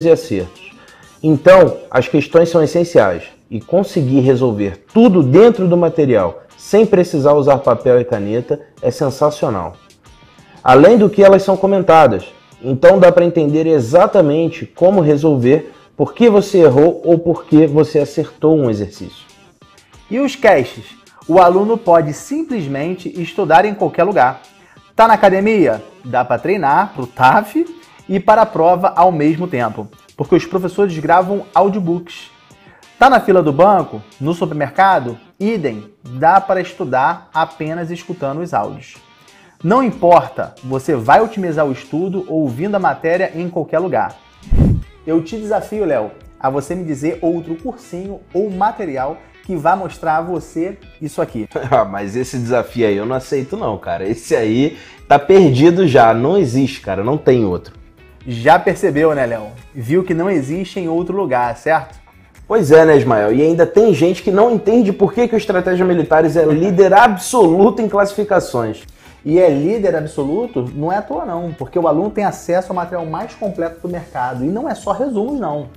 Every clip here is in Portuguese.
e acertos. Então, as questões são essenciais e conseguir resolver tudo dentro do material, sem precisar usar papel e caneta, é sensacional. Além do que elas são comentadas, então dá para entender exatamente como resolver, por que você errou ou por que você acertou um exercício. E os casts? O aluno pode simplesmente estudar em qualquer lugar. Tá na academia? Dá para treinar para o TAF e para a prova ao mesmo tempo, porque os professores gravam audiobooks. Tá na fila do banco, no supermercado? Idem, dá para estudar apenas escutando os áudios. Não importa, você vai otimizar o estudo ouvindo a matéria em qualquer lugar. Eu te desafio, Léo, a você me dizer outro cursinho ou material que vá mostrar a você isso aqui. Mas esse desafio aí eu não aceito não, cara. Esse aí tá perdido já, não existe, cara, não tem outro. Já percebeu, né, Léo? Viu que não existe em outro lugar, certo? Pois é, né, Ismael? E ainda tem gente que não entende por que o Estratégia Militares é líder absoluto em classificações. E é líder absoluto? Não é à toa, não, porque o aluno tem acesso ao material mais completo do mercado. E não é só resumos, não.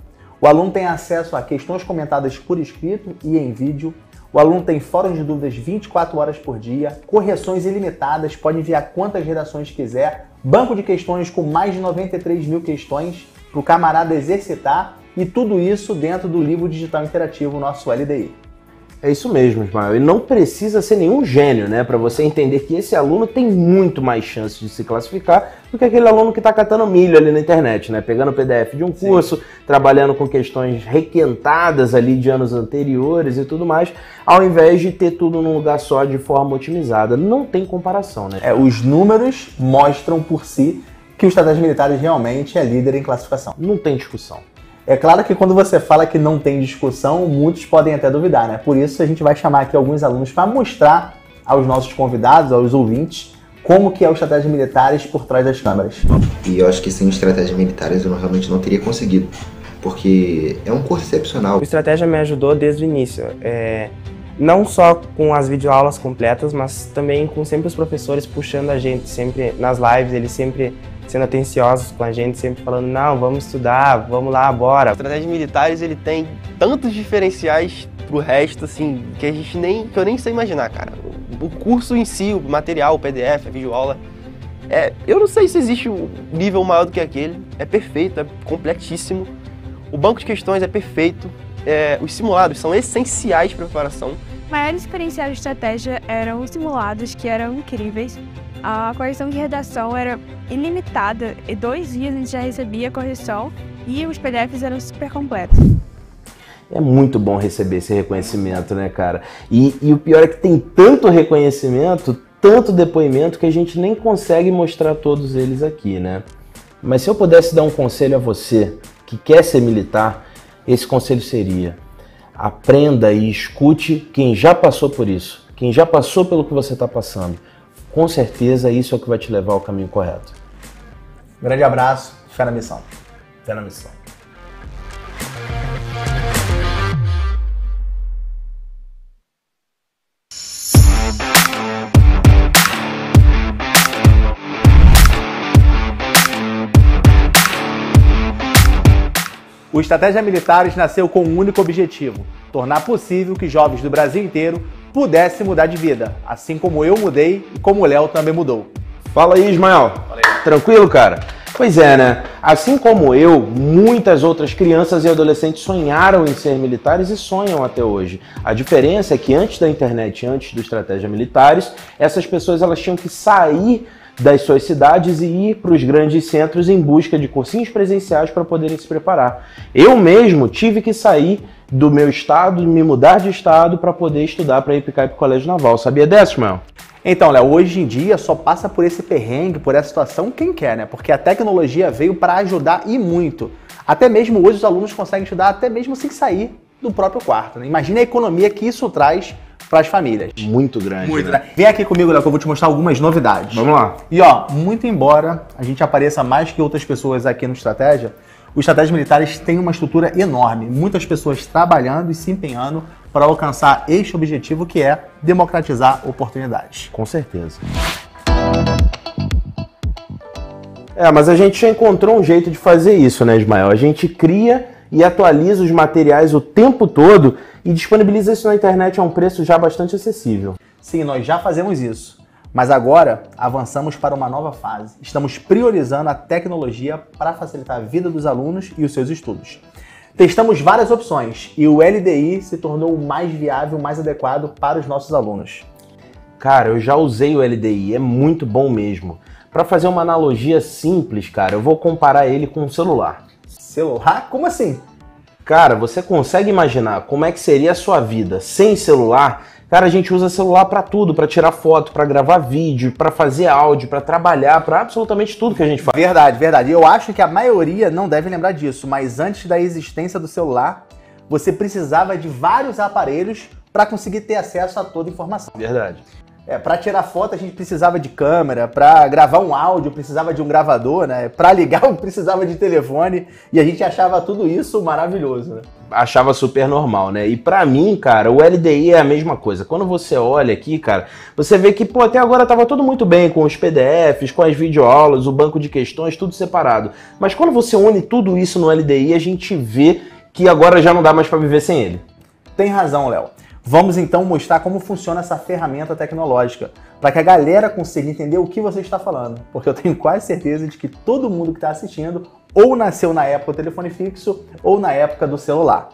O aluno tem acesso a questões comentadas por escrito e em vídeo. O aluno tem fóruns de dúvidas 24 horas por dia, correções ilimitadas, pode enviar quantas redações quiser, banco de questões com mais de 93 mil questões para o camarada exercitar e tudo isso dentro do livro digital interativo, nosso LDI. É isso mesmo, Ismael. E não precisa ser nenhum gênio, né, para você entender que esse aluno tem muito mais chance de se classificar do que aquele aluno que está catando milho ali na internet, né, pegando o PDF de um curso, sim, trabalhando com questões requentadas ali de anos anteriores e tudo mais, ao invés de ter tudo num lugar só de forma otimizada. Não tem comparação, né? É, os números mostram por si que o Estratégia Militares realmente é líder em classificação. Não tem discussão. É claro que quando você fala que não tem discussão, muitos podem até duvidar, né? Por isso a gente vai chamar aqui alguns alunos para mostrar aos nossos convidados, aos ouvintes, como que é o Estratégia Militares por trás das câmeras. E eu acho que sem Estratégia Militares eu realmente não teria conseguido, porque é um curso excepcional. O Estratégia me ajudou desde o início, não só com as videoaulas completas, mas também com sempre os professores puxando a gente, sempre nas lives, eles sempre sendo atenciosos com a gente, sempre falando, não, vamos estudar, vamos lá, bora. O Estratégia Militares, ele tem tantos diferenciais pro resto, assim, que eu nem sei imaginar, cara. O curso em si, o material, o PDF, a videoaula, eu não sei se existe um nível maior do que aquele, é perfeito, é completíssimo. O banco de questões é perfeito, os simulados são essenciais para a preparação. Os maiores diferenciais de estratégia eram os simulados, que eram incríveis. A correção de redação era ilimitada e 2 dias a gente já recebia a correção e os PDFs eram super completos. É muito bom receber esse reconhecimento, né, cara? E o pior é que tem tanto reconhecimento, tanto depoimento, que a gente nem consegue mostrar todos eles aqui, né? Mas se eu pudesse dar um conselho a você que quer ser militar, esse conselho seria: aprenda e escute quem já passou por isso, quem já passou pelo que você está passando. Com certeza isso é o que vai te levar ao caminho correto. Grande abraço, fé na missão. Fé na missão. O Estratégia Militares nasceu com um único objetivo: tornar possível que jovens do Brasil inteiro pudesse mudar de vida, assim como eu mudei e como o Léo também mudou. Fala aí, Ismael. Fala aí. Tranquilo, cara? Pois é, né? Assim como eu, muitas outras crianças e adolescentes sonharam em ser militares e sonham até hoje. A diferença é que antes da internet, antes do Estratégia Militares, essas pessoas elas tinham que sair das suas cidades e ir para os grandes centros em busca de cursinhos presenciais para poderem se preparar. Eu mesmo tive que sair do meu estado, me mudar de estado para poder estudar para ir para o Colégio Naval. Sabia dessa, Ismael? Então, Léo, hoje em dia só passa por esse perrengue, por essa situação quem quer, né? Porque a tecnologia veio para ajudar e muito. Até mesmo hoje os alunos conseguem estudar até mesmo sem sair do próprio quarto, né? Imagina a economia que isso traz para as famílias. Muito grande. Muito, né? Vem aqui comigo, Léo, que eu vou te mostrar algumas novidades. Vamos lá. E ó, muito embora a gente apareça mais que outras pessoas aqui no Estratégia, o Estratégia Militares tem uma estrutura enorme, muitas pessoas trabalhando e se empenhando para alcançar este objetivo, que é democratizar oportunidades. Com certeza. É, mas a gente já encontrou um jeito de fazer isso, né, Ismael? A gente cria e atualiza os materiais o tempo todo e disponibiliza isso na internet a um preço já bastante acessível. Sim, nós já fazemos isso. Mas agora avançamos para uma nova fase. Estamos priorizando a tecnologia para facilitar a vida dos alunos e os seus estudos. Testamos várias opções e o LDI se tornou o mais viável, mais adequado para os nossos alunos. Cara, eu já usei o LDI, é muito bom mesmo. Para fazer uma analogia simples, cara, eu vou comparar ele com um celular. Celular? Como assim? Cara, você consegue imaginar como é que seria a sua vida sem celular? Cara, a gente usa celular para tudo, para tirar foto, para gravar vídeo, para fazer áudio, para trabalhar, para absolutamente tudo que a gente faz. Verdade, verdade. Eu acho que a maioria não deve lembrar disso, mas antes da existência do celular, você precisava de vários aparelhos para conseguir ter acesso a toda a informação. Verdade. É, para tirar foto a gente precisava de câmera, para gravar um áudio precisava de um gravador, né? Para ligar precisava de telefone e a gente achava tudo isso maravilhoso, né? Achava super normal, né? E pra mim, cara, o LDI é a mesma coisa. Quando você olha aqui, cara, você vê que, pô, até agora tava tudo muito bem com os PDFs, com as videoaulas, o banco de questões, tudo separado. Mas quando você une tudo isso no LDI, a gente vê que agora já não dá mais pra viver sem ele. Tem razão, Léo. Vamos então mostrar como funciona essa ferramenta tecnológica, para que a galera consiga entender o que você está falando. Porque eu tenho quase certeza de que todo mundo que está assistindo ou nasceu na época do telefone fixo ou na época do celular.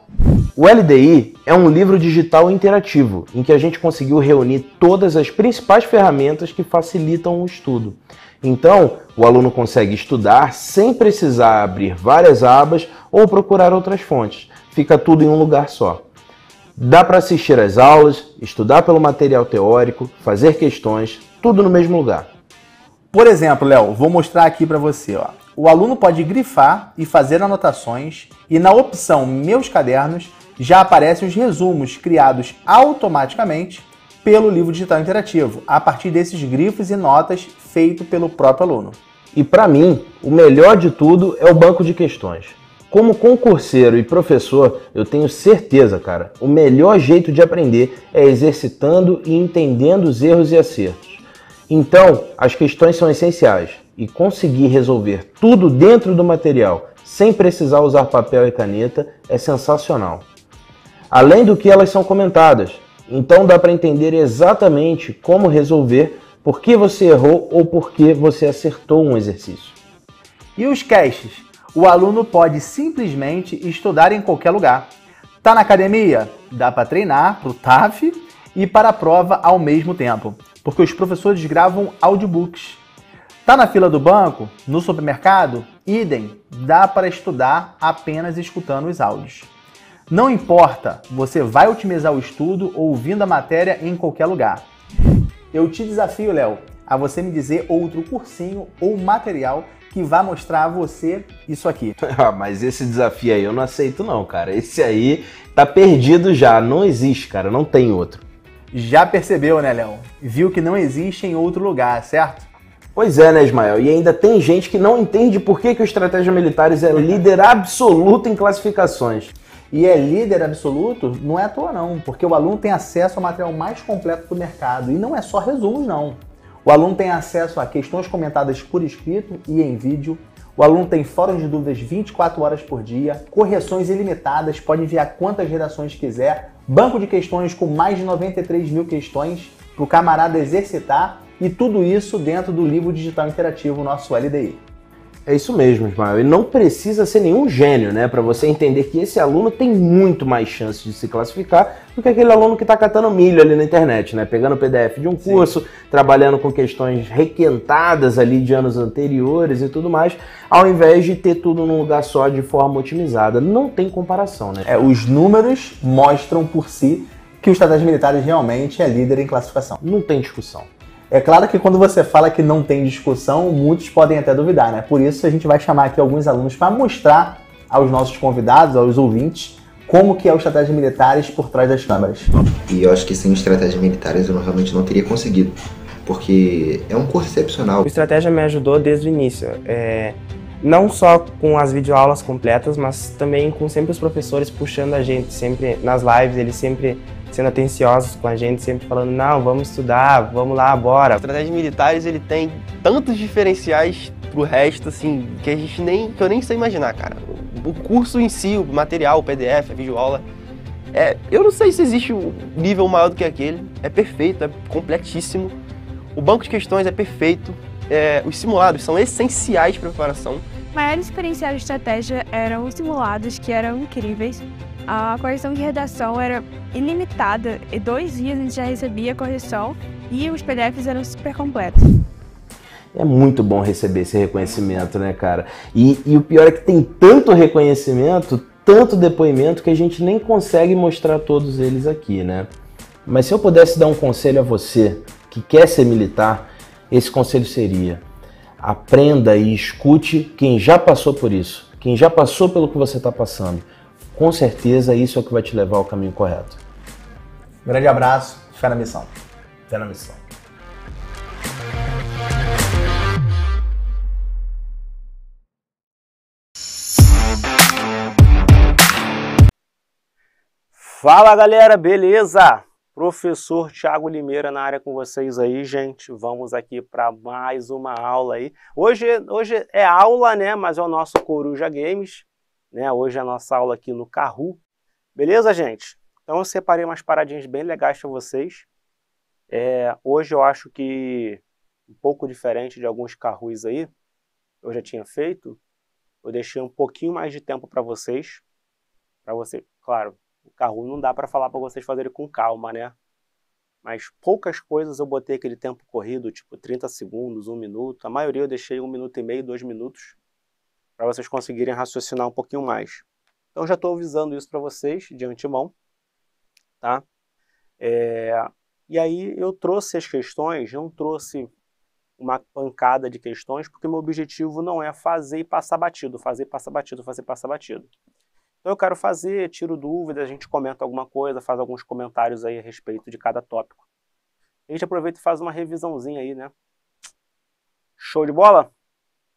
O LDI é um livro digital interativo em que a gente conseguiu reunir todas as principais ferramentas que facilitam o estudo. Então, o aluno consegue estudar sem precisar abrir várias abas ou procurar outras fontes. Fica tudo em um lugar só. Dá para assistir às aulas, estudar pelo material teórico, fazer questões, tudo no mesmo lugar. Por exemplo, Léo, vou mostrar aqui para você, ó. O aluno pode grifar e fazer anotações e na opção Meus Cadernos já aparecem os resumos criados automaticamente pelo livro digital interativo, a partir desses grifos e notas feito pelo próprio aluno. E para mim, o melhor de tudo é o banco de questões. Como concurseiro e professor, eu tenho certeza, cara, o melhor jeito de aprender é exercitando e entendendo os erros e acertos. Então, as questões são essenciais e conseguir resolver tudo dentro do material, sem precisar usar papel e caneta, é sensacional. Além do que elas são comentadas, então dá para entender exatamente como resolver, por que você errou ou por que você acertou um exercício. E os casts? O aluno pode simplesmente estudar em qualquer lugar. Tá na academia? Dá para treinar para o TAF e para a prova ao mesmo tempo, porque os professores gravam audiobooks. Tá na fila do banco? No supermercado? Idem, dá para estudar apenas escutando os áudios. Não importa, você vai otimizar o estudo ouvindo a matéria em qualquer lugar. Eu te desafio, Léo, a você me dizer outro cursinho ou material que vai mostrar a você isso aqui. Mas esse desafio aí eu não aceito não, cara. Esse aí tá perdido já. Não existe, cara. Não tem outro. Já percebeu, né, Léo? Viu que não existe em outro lugar, certo? Pois é, né, Ismael? E ainda tem gente que não entende por que o Estratégia Militares é líder absoluto em classificações. E é líder absoluto não é à toa não, porque o aluno tem acesso ao material mais completo do mercado. E não é só resumos, não. O aluno tem acesso a questões comentadas por escrito e em vídeo. O aluno tem fóruns de dúvidas 24 horas por dia, correções ilimitadas, pode enviar quantas redações quiser, banco de questões com mais de 93 mil questões para o camarada exercitar e tudo isso dentro do livro digital interativo, nosso LDI. É isso mesmo, Ismael. E não precisa ser nenhum gênio, né, para você entender que esse aluno tem muito mais chance de se classificar do que aquele aluno que está catando milho ali na internet, né, pegando o PDF de um curso, trabalhando com questões requentadas ali de anos anteriores e tudo mais, ao invés de ter tudo num lugar só de forma otimizada. Não tem comparação, né? É, os números mostram por si que o Estratégia Militares realmente é líder em classificação. Não tem discussão. É claro que quando você fala que não tem discussão, muitos podem até duvidar, né? Por isso a gente vai chamar aqui alguns alunos para mostrar aos nossos convidados, aos ouvintes, como que é o Estratégia Militares por trás das câmeras. E eu acho que sem Estratégia Militares eu realmente não teria conseguido, porque é um curso excepcional. O Estratégia me ajudou desde o início, não só com as videoaulas completas, mas também com sempre os professores puxando a gente, sempre nas lives, eles sempre sendo atenciosos com a gente, sempre falando, não, vamos estudar, vamos lá, bora. O Estratégia Militares, ele tem tantos diferenciais, pro resto, assim, que eu nem sei imaginar, cara. O curso em si, o material, o PDF, a videoaula, eu não sei se existe um nível maior do que aquele. É perfeito, é completíssimo. O banco de questões é perfeito. Os simulados são essenciais para a preparação. O maior diferencial de estratégia eram os simulados, que eram incríveis. A correção de redação era ilimitada e 2 dias a gente já recebia a correção e os PDFs eram super completos. É muito bom receber esse reconhecimento, né, cara? E o pior é que tem tanto reconhecimento, tanto depoimento, que a gente nem consegue mostrar todos eles aqui, né? Mas se eu pudesse dar um conselho a você que quer ser militar, esse conselho seria: aprenda e escute quem já passou por isso, quem já passou pelo que você está passando. Com certeza isso é o que vai te levar ao caminho correto. Grande abraço, fé na missão. Fé na missão. Fala, galera, beleza? Professor Thiago Limeira na área com vocês aí, gente. Vamos aqui para mais uma aula aí. Hoje é aula, né? Mas é o nosso Coruja Games, né? Hoje é a nossa aula aqui no Kahoot. Beleza, gente? Então eu separei umas paradinhas bem legais para vocês. Hoje eu acho que um pouco diferente de alguns Kahoots aí, eu já tinha feito. Eu deixei um pouquinho mais de tempo para vocês. Claro, o Kahoot não dá para falar para vocês fazerem com calma, né? Mas poucas coisas eu botei aquele tempo corrido, tipo 30 segundos, 1 minuto. A maioria eu deixei 1 minuto e meio, 2 minutos, para vocês conseguirem raciocinar um pouquinho mais. Então já estou avisando isso para vocês de antemão, tá? E aí eu trouxe as questões, não trouxe uma pancada de questões, porque meu objetivo não é fazer e passar batido, Então eu quero fazer, tiro dúvidas, a gente comenta alguma coisa, faz alguns comentários aí a respeito de cada tópico. A gente aproveita e faz uma revisãozinha aí, né? Show de bola?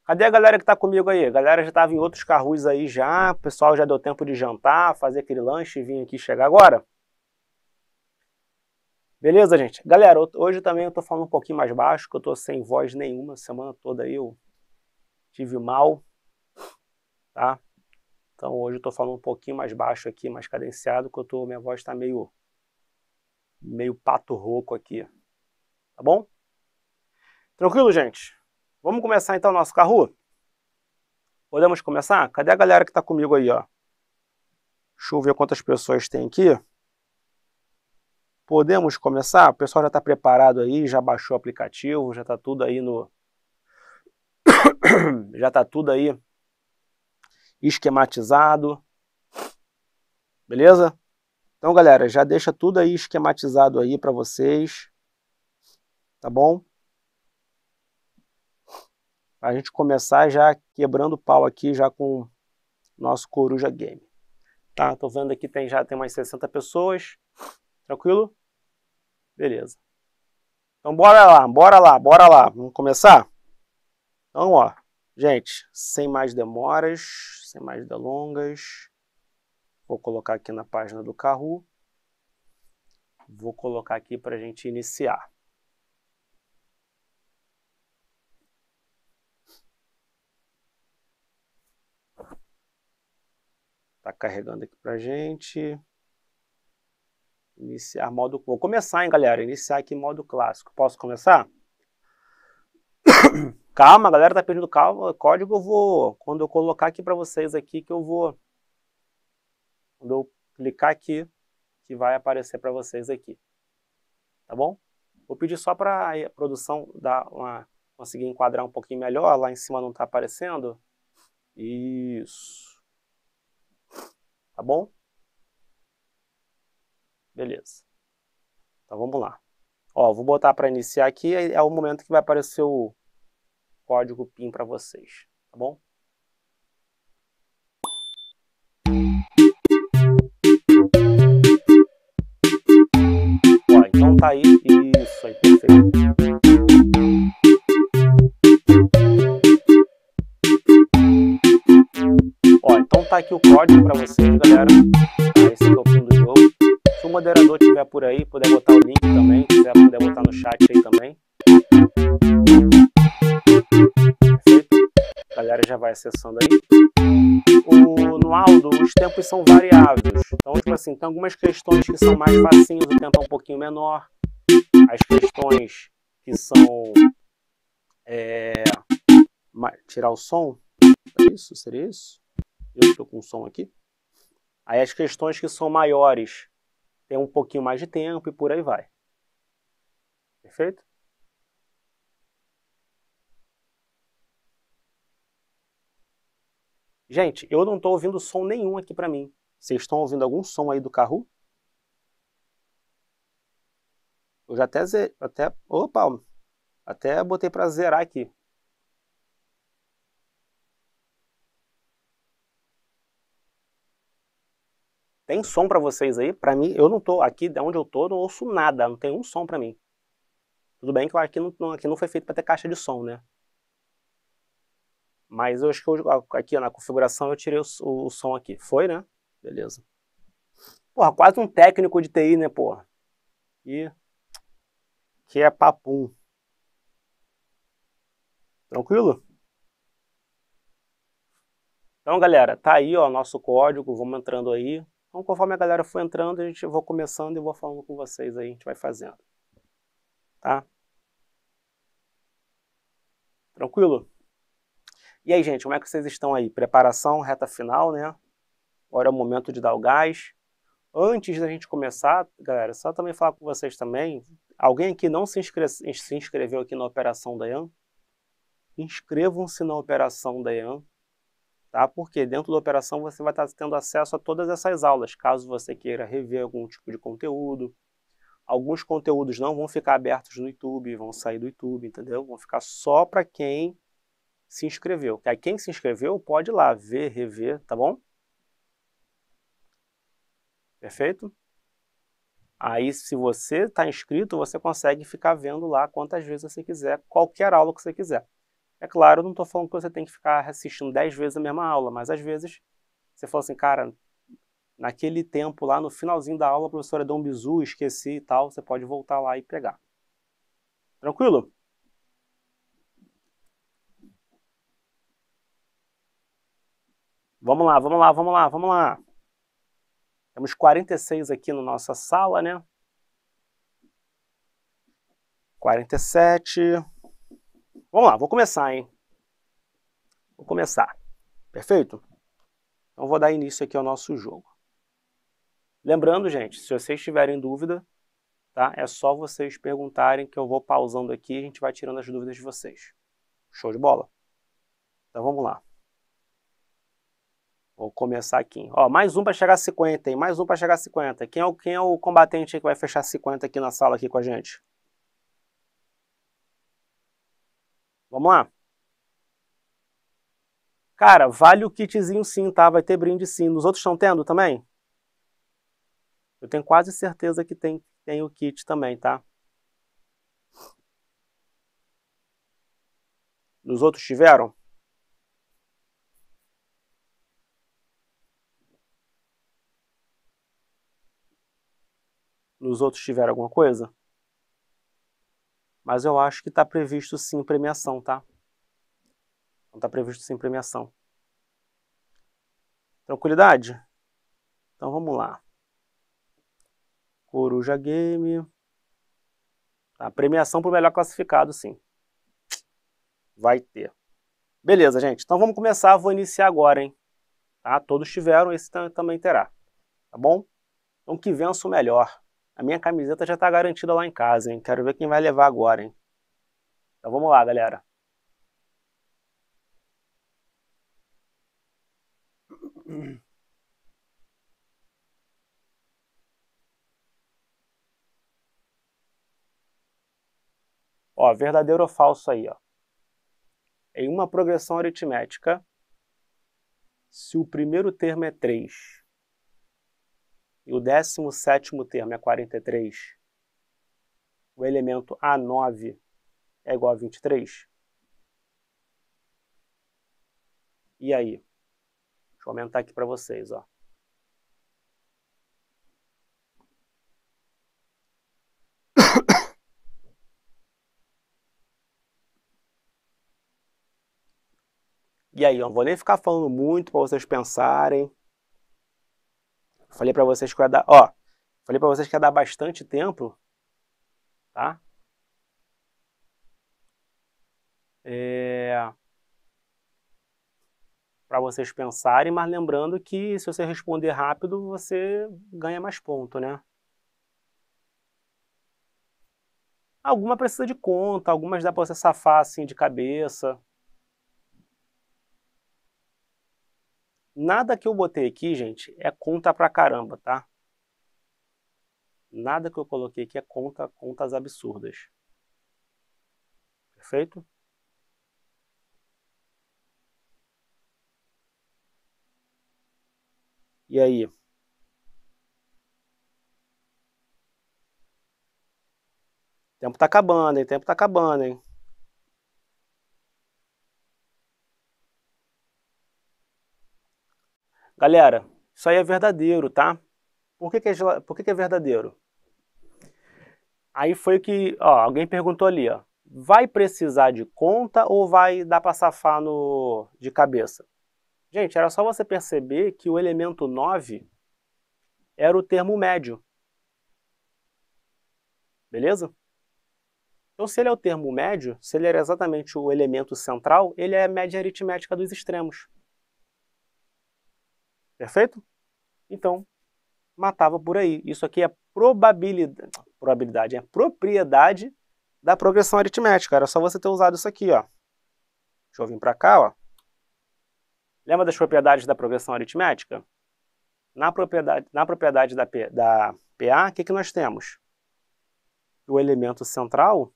Cadê a galera que tá comigo aí? A galera já estava em outros Kahoots aí já, o pessoal já deu tempo de jantar, fazer aquele lanche e vir aqui chegar agora. Beleza, gente? Galera, hoje também eu tô falando um pouquinho mais baixo, que eu tô sem voz nenhuma, semana toda aí eu tive mal, tá? Então hoje eu tô falando um pouquinho mais baixo aqui, mais cadenciado, que minha voz tá meio pato rouco aqui, tá bom? Tranquilo, gente? Vamos começar então o nosso Kahoot? Podemos começar? Cadê a galera que tá comigo aí, ó? Deixa eu ver quantas pessoas tem aqui. Podemos começar? O pessoal já está preparado aí, já baixou o aplicativo, já está tudo aí já está tudo aí esquematizado. Beleza? Então, galera, já deixa tudo aí esquematizado aí para vocês. Tá bom? A gente começar já quebrando o pau aqui já com o nosso Coruja Game. Tá? Tô vendo aqui já tem mais 60 pessoas. Tranquilo? Beleza. Então bora lá. Vamos começar? Então, ó, gente, sem mais demoras, sem mais delongas, vou colocar aqui na página do Kahoot. Vou colocar aqui para a gente iniciar. Tá carregando aqui pra gente. Iniciar modo... Vou começar, hein, galera? Iniciar aqui modo clássico. Posso começar? Calma, a galera tá pedindo calma. Código eu vou... Quando eu colocar aqui pra vocês aqui, que eu vou... Quando eu clicar aqui, que vai aparecer pra vocês aqui. Tá bom? Vou pedir só pra a produção conseguir enquadrar um pouquinho melhor. Lá em cima não tá aparecendo. Isso. Tá bom? Beleza. Então vamos lá. Ó, vou botar para iniciar aqui, é o momento que vai aparecer o código PIN para vocês, tá bom? Ó, então tá aí, isso aí, perfeito. Ó, então tá aqui o código para vocês, galera. Esse aqui é o PIN do jogo. Se o moderador tiver por aí, puder botar o link também, puder botar no chat aí também. Perfeito? galera já vai acessando aí. No Aldo, os tempos são variáveis. Então, tipo assim, tem algumas questões que são mais facinhas, o tempo é um pouquinho menor. As questões que são... tirar o som. É isso? Seria isso? Eu estou com o som aqui. Aí as questões que são maiores tem um pouquinho mais de tempo e por aí vai. Perfeito? Gente, eu não estou ouvindo som nenhum aqui para mim. Vocês estão ouvindo algum som aí do Kahoot? Eu já até botei para zerar aqui. Tem som para vocês aí? Para mim, eu não estou aqui, de onde eu estou, não ouço nada, não tem um som para mim. Tudo bem que aqui não foi feito para ter caixa de som, né? Mas eu acho que aqui na configuração eu tirei o som aqui. Foi, né? Beleza. Porra, quase um técnico de TI, né, porra? E... que é papum. Tranquilo? Então, galera, tá aí, ó, nosso código. Vamos entrando aí. Então, conforme a galera for entrando, eu vou começando e vou falando com vocês aí. A gente vai fazendo. Tá? Tranquilo? E aí, gente, como é que vocês estão aí? Preparação, reta final, né? Agora é o momento de dar o gás. Antes da gente começar, galera, só também falar com vocês também. Alguém aqui não se inscreveu aqui na Operação Dayan? Inscrevam-se na Operação Dayan. Tá? Porque dentro da operação você vai estar tendo acesso a todas essas aulas, caso você queira rever algum tipo de conteúdo. Alguns conteúdos não vão ficar abertos no YouTube, vão sair do YouTube, entendeu? Vão ficar só para quem se inscreveu. Aí quem se inscreveu pode ir lá ver, rever, tá bom? Perfeito? Aí se você está inscrito, você consegue ficar vendo lá quantas vezes você quiser, qualquer aula que você quiser. É claro, eu não estou falando que você tem que ficar assistindo 10 vezes a mesma aula, mas às vezes você fala assim, cara, naquele tempo lá, no finalzinho da aula, a professora deu um bizu, esqueci e tal, você pode voltar lá e pegar. Tranquilo? Vamos lá, vamos lá, vamos lá, vamos lá. Temos 46 aqui na nossa sala, né? 47... Vamos lá, vou começar, hein? Vou começar. Perfeito? Então vou dar início aqui ao nosso jogo. Lembrando, gente, se vocês tiverem dúvida, tá? É só vocês perguntarem que eu vou pausando aqui e a gente vai tirando as dúvidas de vocês. Show de bola? Então vamos lá. Vou começar aqui. Ó, mais um para chegar a 50, hein? Mais um para chegar a 50. Quem é o combatente aí que vai fechar 50 aqui na sala aqui com a gente? Vamos lá? Cara, vale o kitzinho sim, tá? Vai ter brinde sim. Nos outros estão tendo também? Eu tenho quase certeza que tem o kit também, tá? Nos outros tiveram? Nos outros tiveram alguma coisa? Mas eu acho que está previsto sim premiação, tá? Não está previsto sim premiação. Tranquilidade? Então vamos lá. Coruja Game. Tá, premiação para o melhor classificado, sim. Vai ter. Beleza, gente. Então vamos começar. Vou iniciar agora, hein? Tá? Todos tiveram, esse também terá. Tá bom? Então que vença o melhor. A minha camiseta já está garantida lá em casa, hein? Quero ver quem vai levar agora, hein? Então vamos lá, galera. Ó, verdadeiro ou falso aí, ó. Em uma progressão aritmética, se o primeiro termo é 3... e o 17º termo é 43, o elemento A9 é igual a 23. E aí? Deixa eu aumentar aqui para vocês, ó. E aí, eu não vou nem ficar falando muito para vocês pensarem. Falei para vocês que ia dar, ó, falei para vocês que ia dar bastante tempo, tá? Para vocês pensarem, mas lembrando que se você responder rápido, você ganha mais ponto, né? Alguma precisa de conta, algumas dá para você safar assim de cabeça. Nada que eu botei aqui, gente, é conta pra caramba, tá? Nada que eu coloquei aqui é contas absurdas. Perfeito? E aí? O tempo tá acabando, hein? O tempo tá acabando, hein? Galera, isso aí é verdadeiro, tá? Por que que é verdadeiro? Aí foi que, ó, alguém perguntou ali, ó, vai precisar de conta ou vai dar para safar de cabeça? Gente, era só você perceber que o elemento 9 era o termo médio. Beleza? Então, se ele é o termo médio, se ele era exatamente o elemento central, ele é a média aritmética dos extremos. Perfeito? Então, matava por aí. Isso aqui é propriedade da progressão aritmética. Era só você ter usado isso aqui, ó. Deixa eu vir para cá, ó. Lembra das propriedades da progressão aritmética? Na propriedade da PA, o que que nós temos? O elemento central,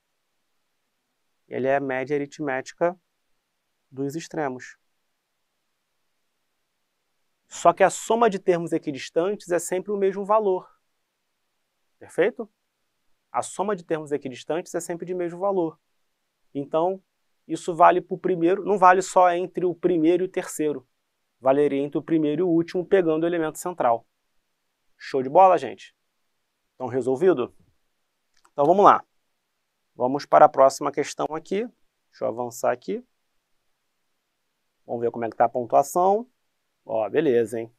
ele é a média aritmética dos extremos. Só que a soma de termos equidistantes é sempre o mesmo valor. Perfeito? A soma de termos equidistantes é sempre de mesmo valor. Então, isso vale para o primeiro, não vale só entre o primeiro e o terceiro. Valeria entre o primeiro e o último, pegando o elemento central. Show de bola, gente? Então, resolvido? Então, vamos lá. Vamos para a próxima questão aqui. Deixa eu avançar aqui. Vamos ver como é que está a pontuação. Ó, beleza, hein?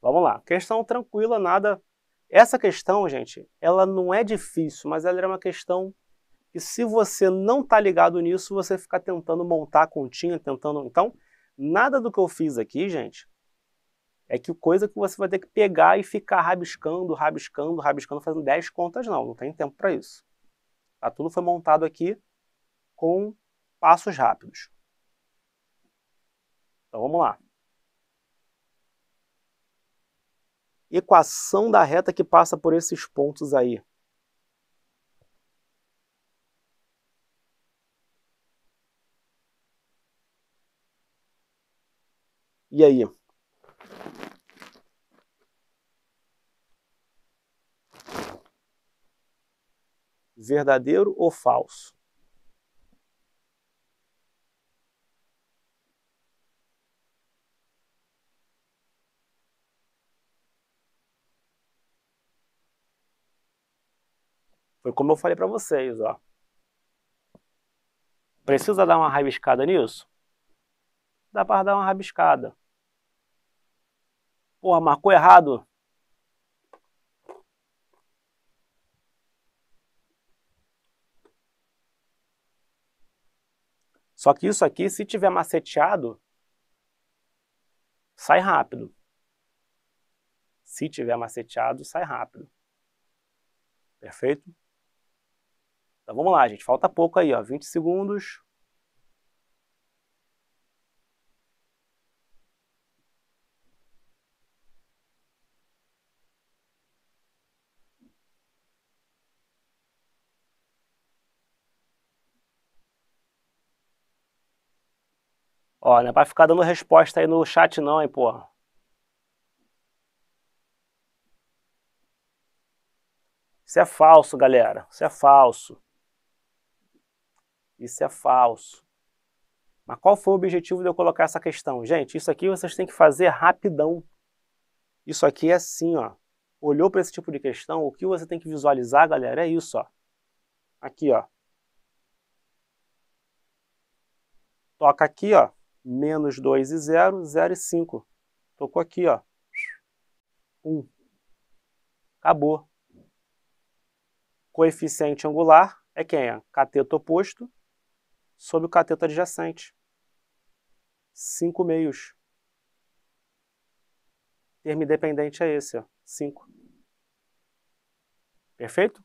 Vamos lá. Questão tranquila, nada... Essa questão, gente, ela não é difícil, mas ela é uma questão que, se você não tá ligado nisso, você fica tentando montar a continha, tentando... Então, nada do que eu fiz aqui, gente, é que coisa que você vai ter que pegar e ficar rabiscando, fazendo 10 contas, não. Não tem tempo para isso. Tá? Tudo foi montado aqui com passos rápidos. Então, vamos lá. Equação da reta que passa por esses pontos aí. E aí? Verdadeiro ou falso? Foi como eu falei para vocês, ó. Precisa dar uma rabiscada nisso? Dá para dar uma rabiscada. Porra, marcou errado. Só que isso aqui, se tiver maceteado, sai rápido. Se tiver maceteado, sai rápido. Perfeito? Então vamos lá, gente. Falta pouco aí, ó. 20 segundos. Ó, não é pra ficar dando resposta aí no chat não, hein, porra. Isso é falso, galera. Isso é falso. Isso é falso. Mas qual foi o objetivo de eu colocar essa questão? Gente, isso aqui vocês têm que fazer rapidão. Isso aqui é assim, ó. Olhou para esse tipo de questão, o que você tem que visualizar, galera, é isso, ó. Aqui, ó. Toca aqui, ó. menos 2 e 0, 0 e 5. Tocou aqui, ó. 1. Acabou. Coeficiente angular é quem? É? Cateto oposto sobre o cateto adjacente. 5 meios. Termo independente é esse, ó. 5. Perfeito?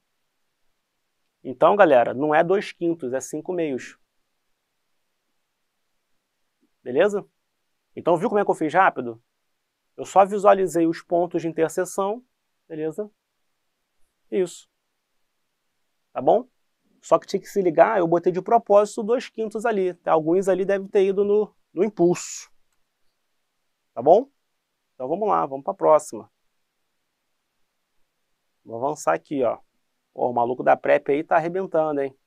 Então, galera, não é 2/5, é 5 meios. Beleza? Então, viu como é que eu fiz rápido? Eu só visualizei os pontos de interseção, beleza? Isso. Tá bom? Só que tinha que se ligar, eu botei de propósito 2/5 ali. Alguns ali devem ter ido no impulso. Tá bom? Então, vamos lá, vamos para a próxima. Vou avançar aqui, ó. Pô, o maluco da prep aí tá arrebentando, hein?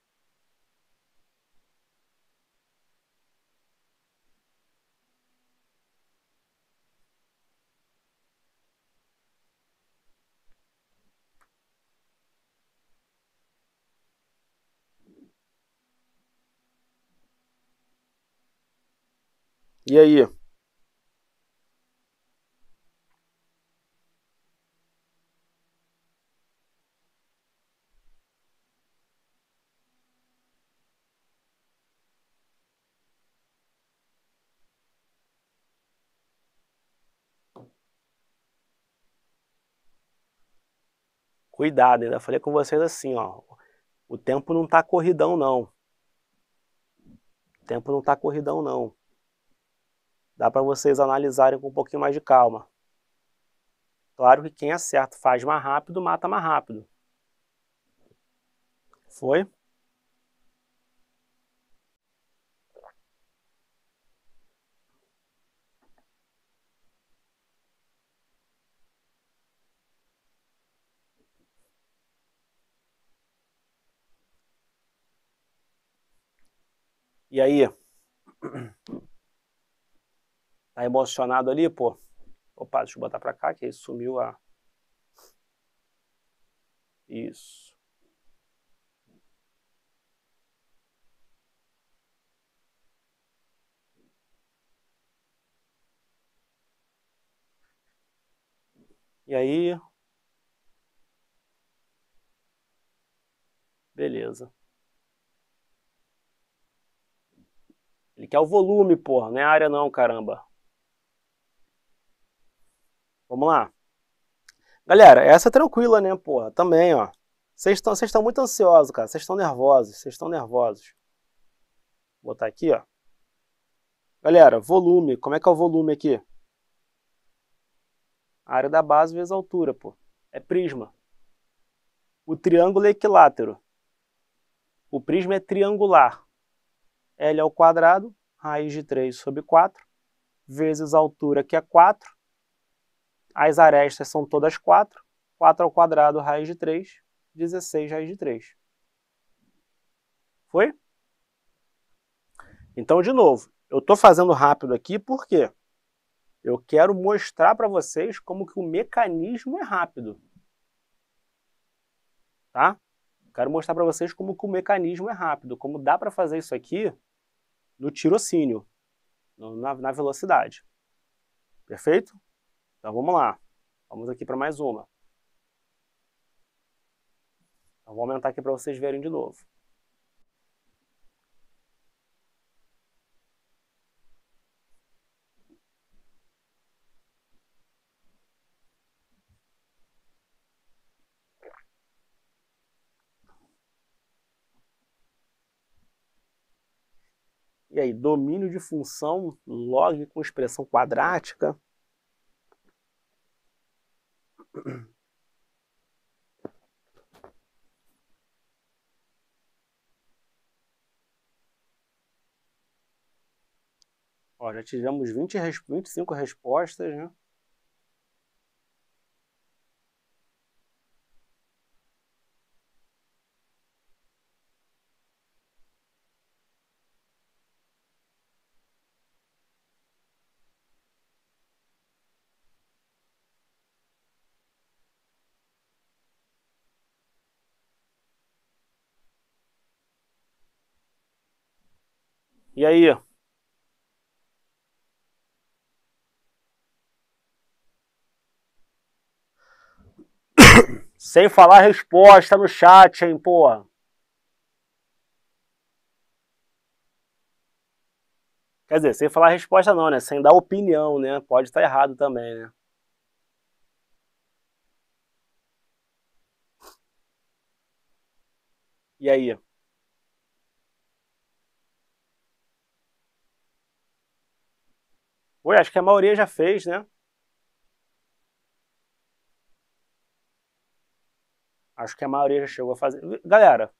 E aí? Cuidado, ainda falei com vocês assim, ó. O tempo não tá corridão, não. O tempo não tá corridão, não. Dá para vocês analisarem com um pouquinho mais de calma. Claro que quem acerta faz mais rápido, mata mais rápido. Foi? E aí? Tá emocionado ali, pô? Opa, deixa eu botar pra cá, que aí sumiu a... Isso. E aí? Beleza. Ele quer o volume, pô, não é a área não, caramba. Vamos lá. Galera, essa é tranquila, né, porra? Também, ó. Vocês estão muito ansiosos, cara. Vocês estão nervosos. Vocês estão nervosos. Vou botar aqui, ó. Galera, volume. Como é que é o volume aqui? A área da base vezes a altura, pô. É prisma. O triângulo é equilátero. O prisma é triangular. L ao quadrado, raiz de 3 sobre 4, vezes a altura, que é 4. As arestas são todas 4. 4 ao quadrado, raiz de 3. 16, raiz de 3. Foi? Então, de novo, eu estou fazendo rápido aqui porque eu quero mostrar para vocês como que o mecanismo é rápido. Tá? Quero mostrar para vocês como que o mecanismo é rápido, como dá para fazer isso aqui no tirocínio, na velocidade. Perfeito? Então vamos lá, vamos aqui para mais uma. Eu vou aumentar aqui para vocês verem de novo. E aí, domínio de função log com expressão quadrática. Ó, já tivemos 25 respostas, né? E aí? Sem falar a resposta no chat, hein, pô. Quer dizer, sem falar a resposta não, né? Sem dar opinião, né? Pode estar errado também, né? E aí? Oi, acho que a maioria já fez, né? Acho que a maioria já chegou a fazer. Galera,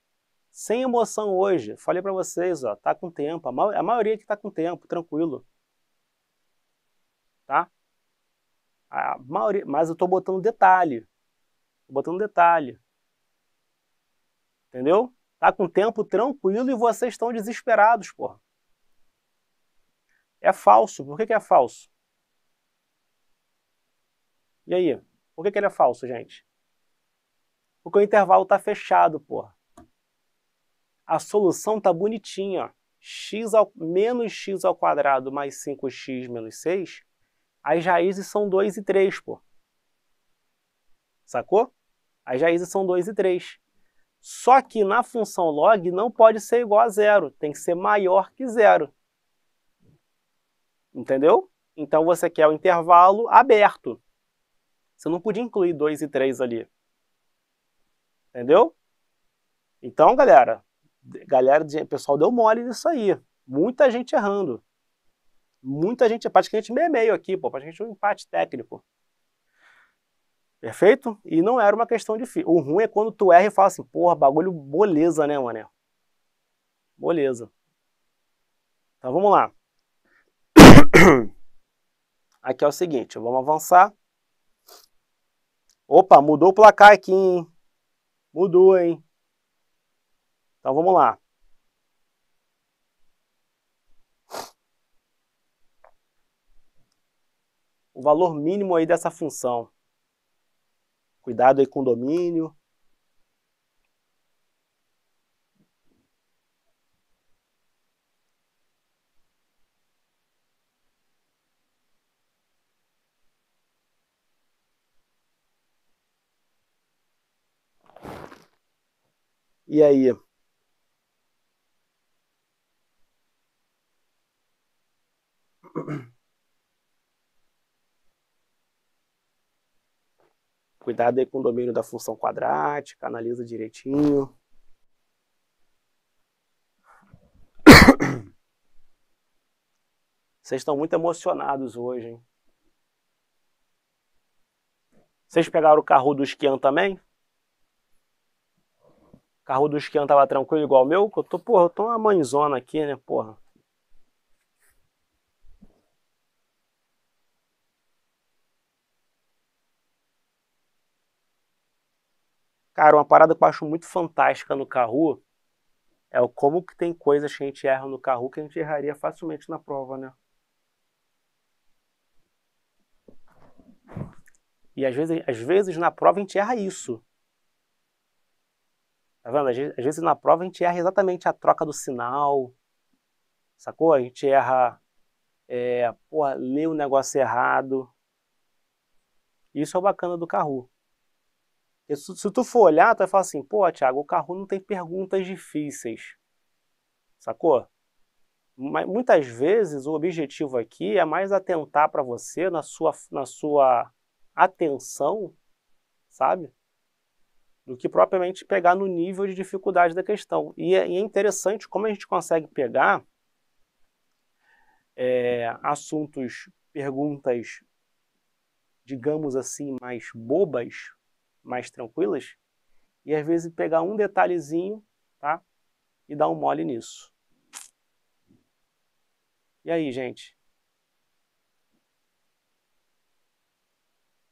sem emoção hoje. Falei pra vocês, ó, tá com tempo. A maioria que tá com tempo, tranquilo. Tá? A maioria, mas eu tô botando detalhe. Tô botando detalhe. Entendeu? Tá com tempo tranquilo e vocês estão desesperados, porra. É falso. Por que que é falso? E aí? Por que que ele é falso, gente? Porque o intervalo tá fechado, porra. A solução tá bonitinha, ó. Menos x ao quadrado mais 5x menos 6. As raízes são 2 e 3, porra. Sacou? As raízes são 2 e 3. Só que na função log não pode ser igual a zero, tem que ser maior que zero. Entendeu? Então você quer o intervalo aberto. Você não podia incluir 2 e 3 ali. Entendeu? Então, galera, pessoal deu mole nisso aí. Muita gente errando. Muita gente, praticamente meio aqui, pô, praticamente um empate técnico. Perfeito? E não era uma questão difícil. O ruim é quando tu erra e fala assim, porra, bagulho moleza, né, mané? Moleza. Então vamos lá. Aqui é o seguinte, vamos avançar. Opa, mudou o placar aqui, hein? Mudou, hein? Então vamos lá. O valor mínimo aí dessa função. Cuidado aí com o domínio. E aí? Cuidado aí com o domínio da função quadrática, analisa direitinho. Vocês estão muito emocionados hoje, hein? Vocês pegaram o carro do esquião também? O carro do esquião tava tranquilo igual o meu? Que eu tô, porra, eu tô uma mãezona aqui, né, porra? Cara, uma parada que eu acho muito fantástica no Kahoot é o como que tem coisas que a gente erra no Kahoot que a gente erraria facilmente na prova, né? E às vezes na prova a gente erra isso. Tá vendo? Às vezes na prova a gente erra exatamente a troca do sinal, sacou? A gente erra, porra, lê o negócio errado. Isso é o bacana do Kahoot. Se tu for olhar, tu vai falar assim, pô, Thiago, o Kahoot não tem perguntas difíceis, sacou? Mas muitas vezes o objetivo aqui é mais atentar para você na sua atenção, sabe? Do que propriamente pegar no nível de dificuldade da questão. E é interessante como a gente consegue pegar assuntos, perguntas, digamos assim, mais bobas, mais tranquilas, e às vezes pegar um detalhezinho, tá? E dar um mole nisso. E aí, gente?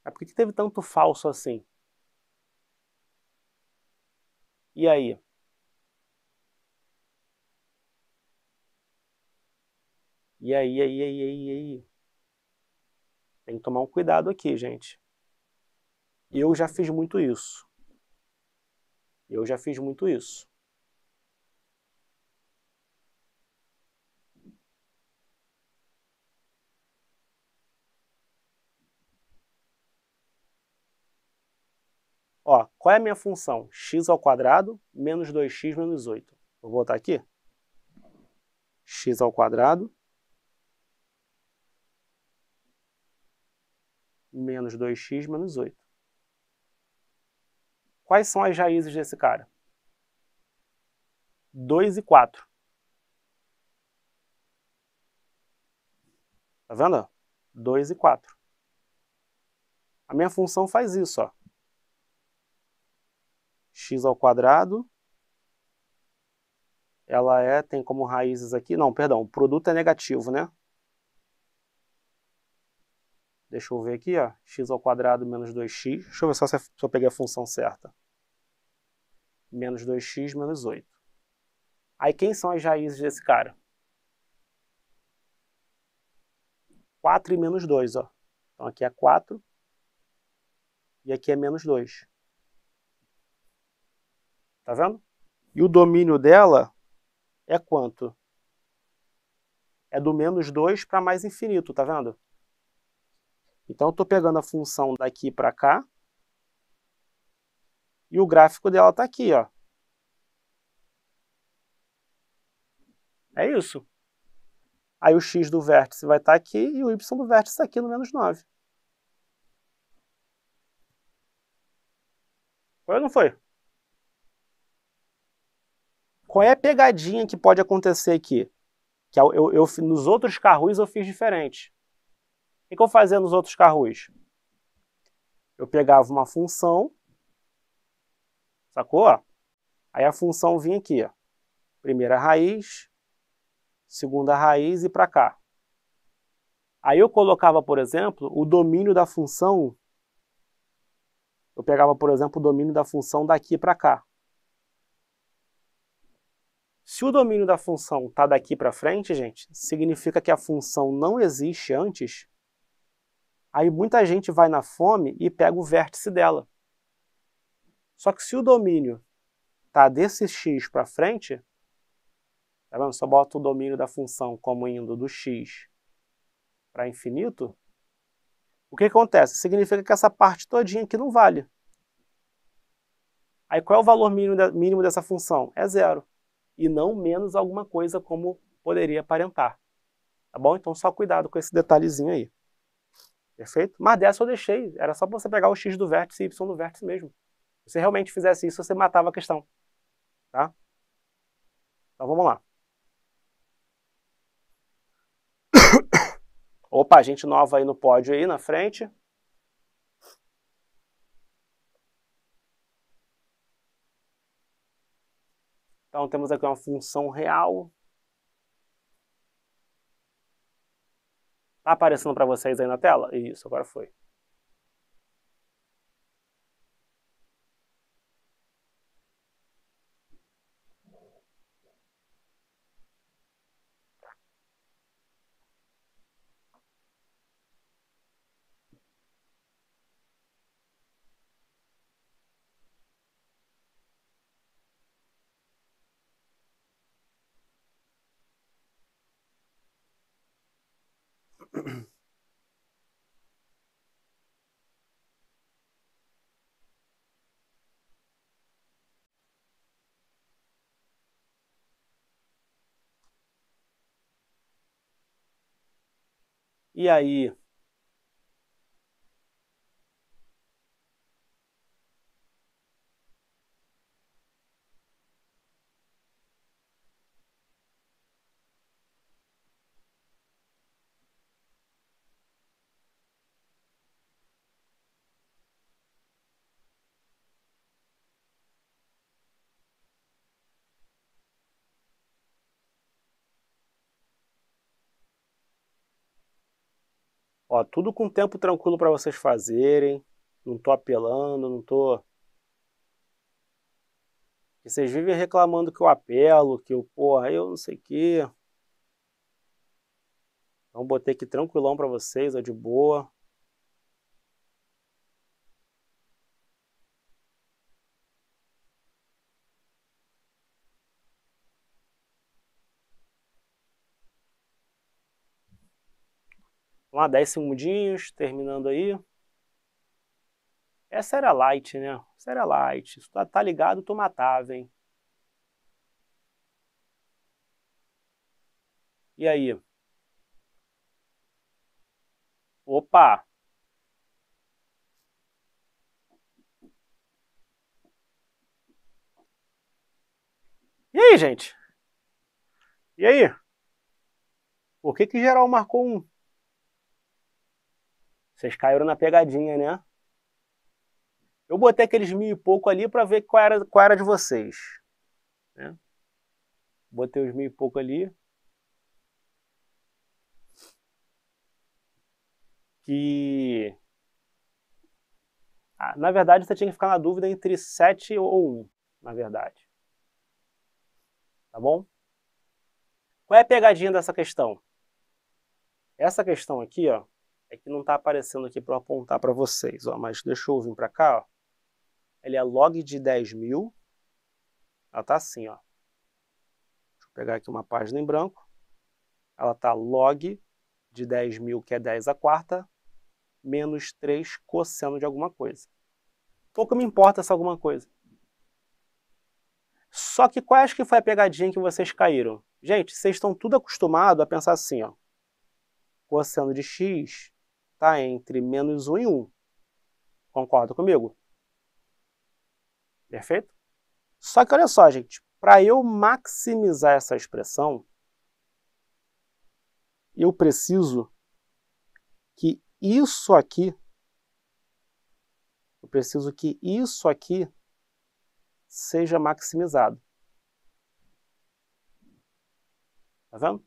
Mas por que teve tanto falso assim? E aí? E aí? Tem que tomar um cuidado aqui, gente. Eu já fiz muito isso. Ó, qual é a minha função? x² menos 2x menos 8. Vou botar aqui. x² menos 2x menos 8. Quais são as raízes desse cara? 2 e 4. Tá vendo? 2 e 4. A minha função faz isso, ó. x², ela é, tem como raízes aqui, não, perdão, o produto é negativo, né? Deixa eu ver aqui, ó, x² menos 2x, deixa eu ver se eu peguei a função certa. Menos 2x menos 8. Aí quem são as raízes desse cara? 4 e menos 2, ó. Então aqui é 4 e aqui é menos 2. Tá vendo? E o domínio dela é quanto? É do menos 2 para mais infinito, tá vendo? Então eu estou pegando a função daqui para cá e o gráfico dela está aqui, ó. É isso. Aí o x do vértice vai estar aqui e o y do vértice está aqui no menos 9. Foi ou não foi? Qual é a pegadinha que pode acontecer aqui? Que eu nos outros carros eu fiz diferente. O que eu fazia nos outros carros? Eu pegava uma função, sacou? Aí a função vinha aqui, ó. Primeira raiz, segunda raiz e para cá. Aí eu colocava, por exemplo, o domínio da função. Eu pegava, por exemplo, o domínio da função daqui para cá. Se o domínio da função está daqui para frente, gente, significa que a função não existe antes. Aí muita gente vai na fome e pega o vértice dela. Só que se o domínio está desse x para frente, tá vendo? Só bota o domínio da função como indo do x para infinito. O que acontece? Significa que essa parte todinha aqui não vale. Aí qual é o valor mínimo dessa função? É zero. E não menos alguma coisa como poderia aparentar. Tá bom? Então só cuidado com esse detalhezinho aí. Perfeito? Mas dessa eu deixei. Era só você pegar o x do vértice e y do vértice mesmo. Se você realmente fizesse isso, você matava a questão. Tá? Então vamos lá. Opa, gente nova aí no pódio aí na frente. Então temos aqui uma função real. Tá aparecendo para vocês aí na tela? Isso, agora foi. E aí? Ó, tudo com tempo tranquilo para vocês fazerem. Não tô apelando, não tô... Porque vocês vivem reclamando que eu apelo, que eu, porra, eu não sei o quê. Então botei aqui tranquilão para vocês, ó, de boa. Vamos lá, 10 segundinhos, terminando aí. Essa era light, né? Essa era light. Isso tá ligado, tu matava, hein? E aí? Opa! E aí, gente? E aí? Por que que geral marcou um? Vocês caíram na pegadinha, né? Eu botei aqueles 1000 e pouco ali para ver qual era de vocês, né? Botei os 1000 e pouco ali. Que... Ah, na verdade, você tinha que ficar na dúvida entre 7 ou 1, na verdade. Tá bom? Qual é a pegadinha dessa questão? Essa questão aqui, ó, é que não está aparecendo aqui para eu apontar para vocês, ó, mas deixa eu vir para cá, ó. Ele é log de 10.000. Ela tá assim, ó. Deixa eu pegar aqui uma página em branco. Ela tá log de 10.000, que é 10⁴, menos 3 cosseno de alguma coisa. Pouco me importa essa alguma coisa. Só que quais que foi a pegadinha que vocês caíram? Gente, vocês estão tudo acostumados a pensar assim, ó. Cosseno de x está entre menos 1 e 1. Concorda comigo? Perfeito? Só que olha só, gente. Para eu maximizar essa expressão, eu preciso que isso aqui, seja maximizado. Tá vendo?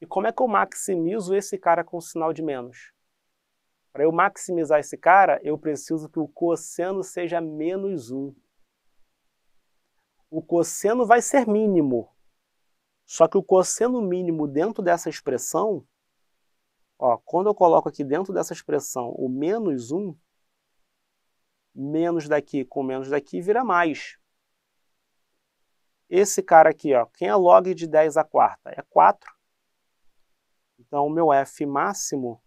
E como é que eu maximizo esse cara com o sinal de menos? Para eu maximizar esse cara, eu preciso que o cosseno seja menos 1. O cosseno vai ser mínimo. Só que o cosseno mínimo dentro dessa expressão, ó, quando eu coloco aqui dentro dessa expressão o menos 1, menos daqui com menos daqui vira mais. Esse cara aqui, ó, quem é log de 10⁴? É 4. Então, o meu f máximo,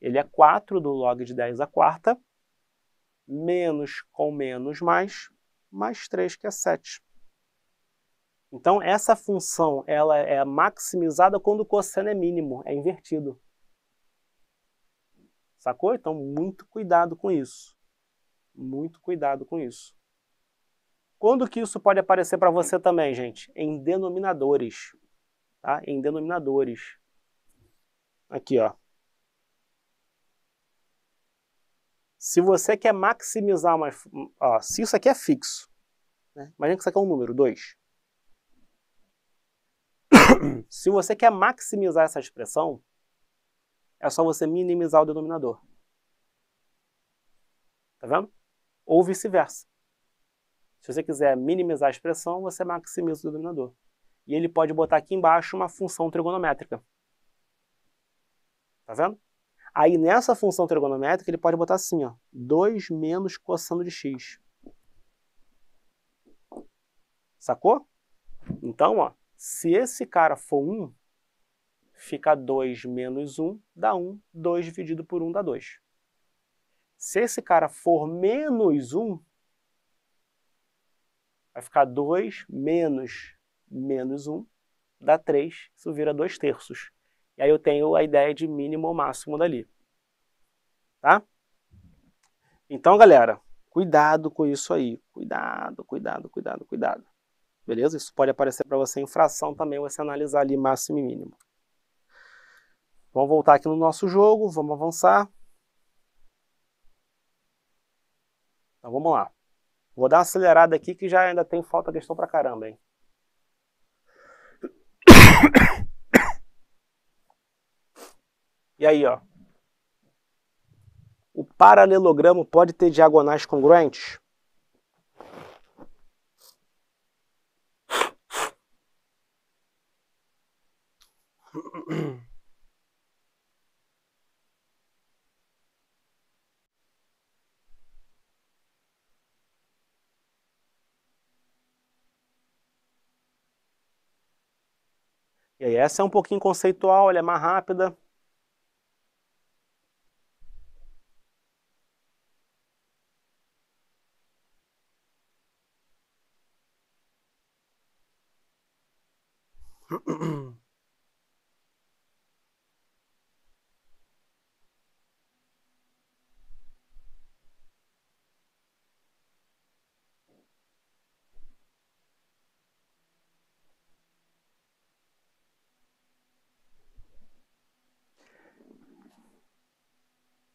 ele é 4 do log de 10⁴, menos com menos mais, mais 3, que é 7. Então, essa função ela é maximizada quando o cosseno é mínimo, é invertido. Sacou? Então, muito cuidado com isso. Muito cuidado com isso. Quando que isso pode aparecer para você também, gente? Em denominadores. Tá? Em denominadores. Aqui, ó. Se você quer maximizar uma... Ó, se isso aqui é fixo, né? Imagina que isso aqui é um número, 2. Se você quer maximizar essa expressão, é só você minimizar o denominador. Tá vendo? Ou vice-versa. Se você quiser minimizar a expressão, você maximiza o denominador. E ele pode botar aqui embaixo uma função trigonométrica. Tá vendo? Aí nessa função trigonométrica ele pode botar assim, ó, 2 menos cosseno de x. Sacou? Então, ó, se esse cara for 1, fica 2 menos 1, dá 1, 2 dividido por 1 dá 2. Se esse cara for menos 1, vai ficar 2 menos menos 1, dá 3, isso vira 2/3. E aí eu tenho a ideia de mínimo ou máximo dali. Tá? Então, galera, cuidado com isso aí. Cuidado, cuidado, cuidado, cuidado. Beleza? Isso pode aparecer para você em fração também, você analisar ali máximo e mínimo. Vamos voltar aqui no nosso jogo, vamos avançar. Então, vamos lá. Vou dar uma acelerada aqui que já ainda tem falta de questão pra caramba, hein? E aí, ó. O paralelogramo pode ter diagonais congruentes? E aí, essa é um pouquinho conceitual, ela é mais rápida.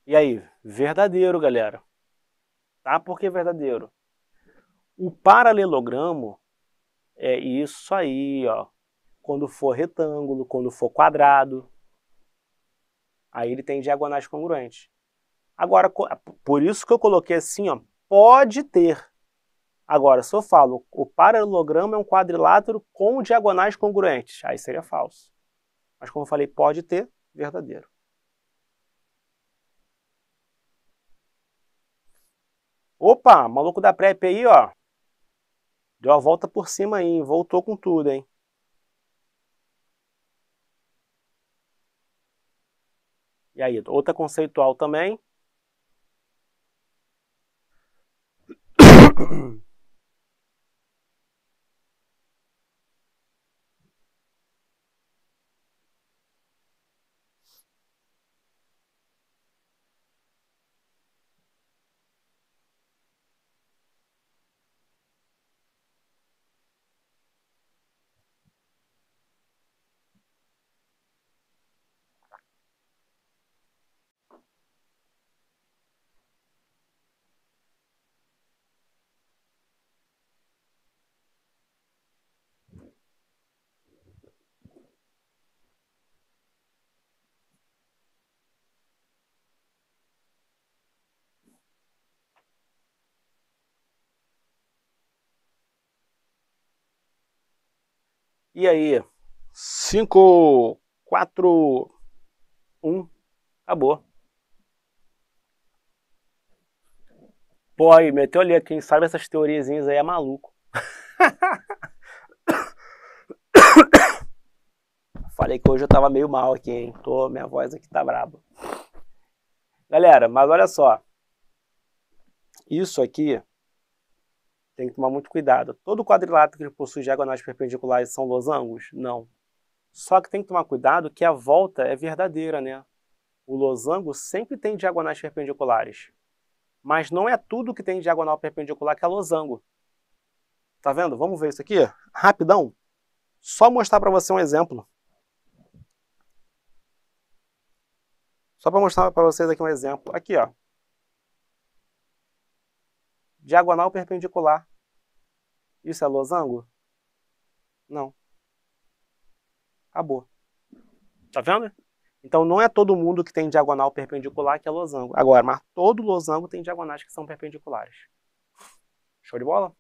E aí, verdadeiro, galera. Tá? Por que verdadeiro? O paralelogramo é isso aí, ó. Quando for retângulo, quando for quadrado, aí ele tem diagonais congruentes. Agora, por isso que eu coloquei assim, ó, pode ter. Agora, se eu falo, o paralelogramo é um quadrilátero com diagonais congruentes, aí seria falso. Mas como eu falei, pode ter, verdadeiro. Opa, maluco da prep aí, ó. Deu a volta por cima aí, voltou com tudo, hein? E aí, outra conceitual também. E aí, 5, 4, 1, acabou. Pô, aí, meteu ali, quem sabe essas teoriazinhas aí é maluco. Falei que hoje eu tava meio mal aqui, hein? Minha voz aqui tá braba. Galera, mas olha só. Isso aqui... tem que tomar muito cuidado. Todo quadrilátero que possui diagonais perpendiculares são losangos? Não. Só que tem que tomar cuidado que a volta é verdadeira, né? O losango sempre tem diagonais perpendiculares. Mas não é tudo que tem diagonal perpendicular que é losango. Tá vendo? Vamos ver isso aqui? Rapidão. Só mostrar para você um exemplo. Só para mostrar para vocês aqui um exemplo. Aqui, ó. Diagonal perpendicular. Isso é losango? Não. Acabou. Tá vendo? Então não é todo mundo que tem diagonal perpendicular que é losango. Agora, mas todo losango tem diagonais que são perpendiculares. Show de bola?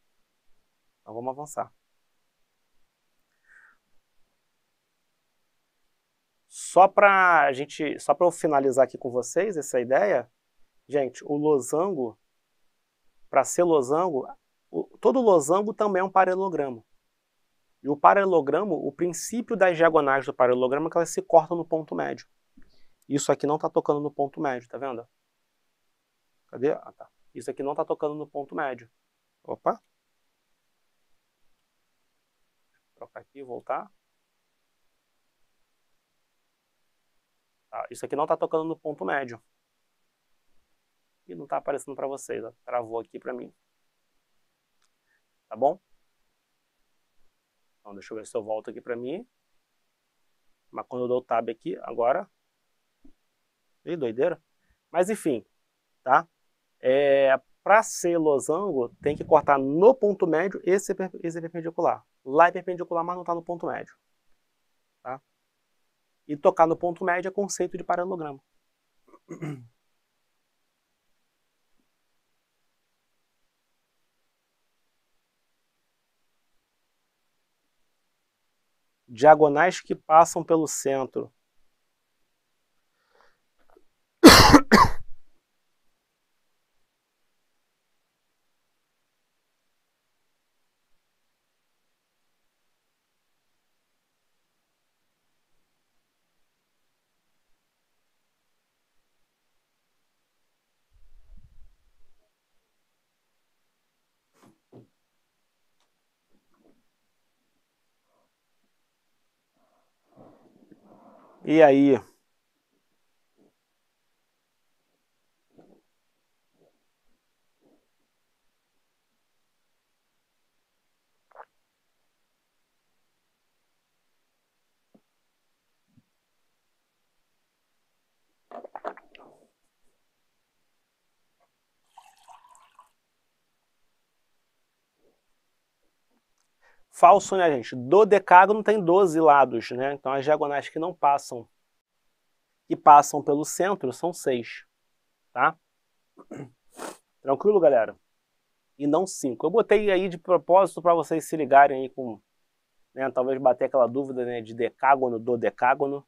Então vamos avançar. Só para eu finalizar aqui com vocês essa ideia, gente, o losango, para ser losango, todo losango também é um paralelogramo. E o paralelogramo, o princípio das diagonais do paralelogramo é que elas se cortam no ponto médio. Isso aqui não está tocando no ponto médio, tá vendo? Cadê? Ah, tá. Isso aqui não está tocando no ponto médio. Opa. Vou trocar aqui, voltar. Tá, isso aqui não está tocando no ponto médio. E não está aparecendo para vocês, ó. Travou aqui para mim. Tá bom? Então, deixa eu ver se eu volto aqui para mim. Mas quando eu dou o tab aqui, agora... Ih, doideira. Mas enfim, tá? Para ser losango, tem que cortar no ponto médio esse perpendicular. Lá é perpendicular, mas não está no ponto médio. Tá? E tocar no ponto médio é conceito de paralelogramo. Diagonais que passam pelo centro. E aí? Falso, né, gente? Dodecágono tem 12 lados, né? Então as diagonais que não passam e passam pelo centro são 6, tá? Tranquilo, galera? E não 5. Eu botei aí de propósito para vocês se ligarem aí com, né, talvez bater aquela dúvida, né, de decágono, dodecágono,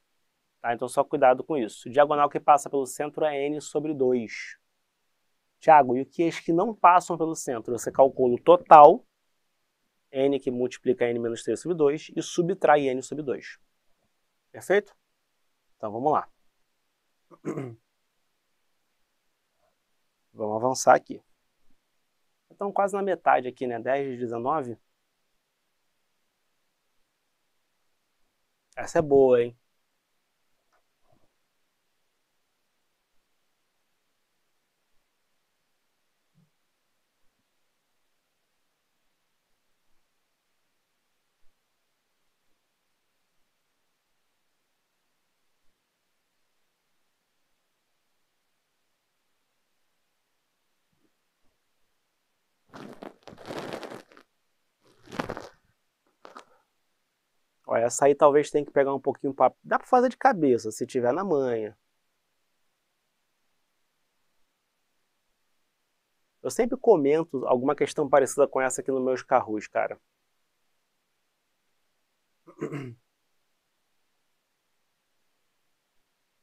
tá? Então só cuidado com isso. O diagonal que passa pelo centro é n/2. Thiago, e o que é que não passam pelo centro? Você calcula o total, n que multiplica n-3/2 e subtrai n/2. Perfeito? Então vamos lá. Vamos avançar aqui. Estamos quase na metade aqui, né? 10 de 19. Essa é boa, hein? Olha, essa aí talvez tenha que pegar um pouquinho para... Dá para fazer de cabeça, se tiver na manha. Eu sempre comento alguma questão parecida com essa aqui nos meus carros, cara.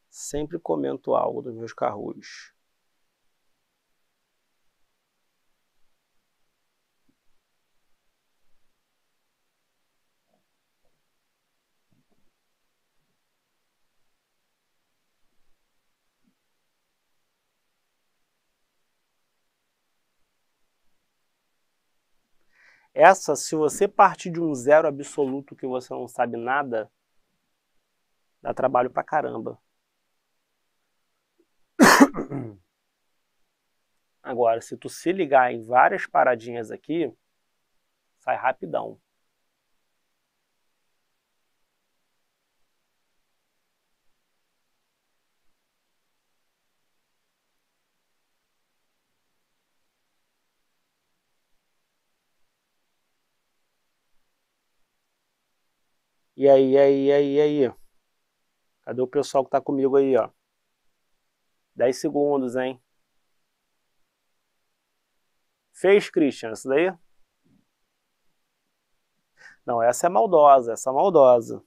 Sempre comento algo dos meus carros. Essa, se você partir de um zero absoluto que você não sabe nada, dá trabalho pra caramba. Agora, se tu se ligar em várias paradinhas aqui, sai rapidão. E aí, e aí? Cadê o pessoal que tá comigo aí, ó? 10 segundos, hein? Fez, Christian, isso daí? Não, essa é maldosa, essa é maldosa.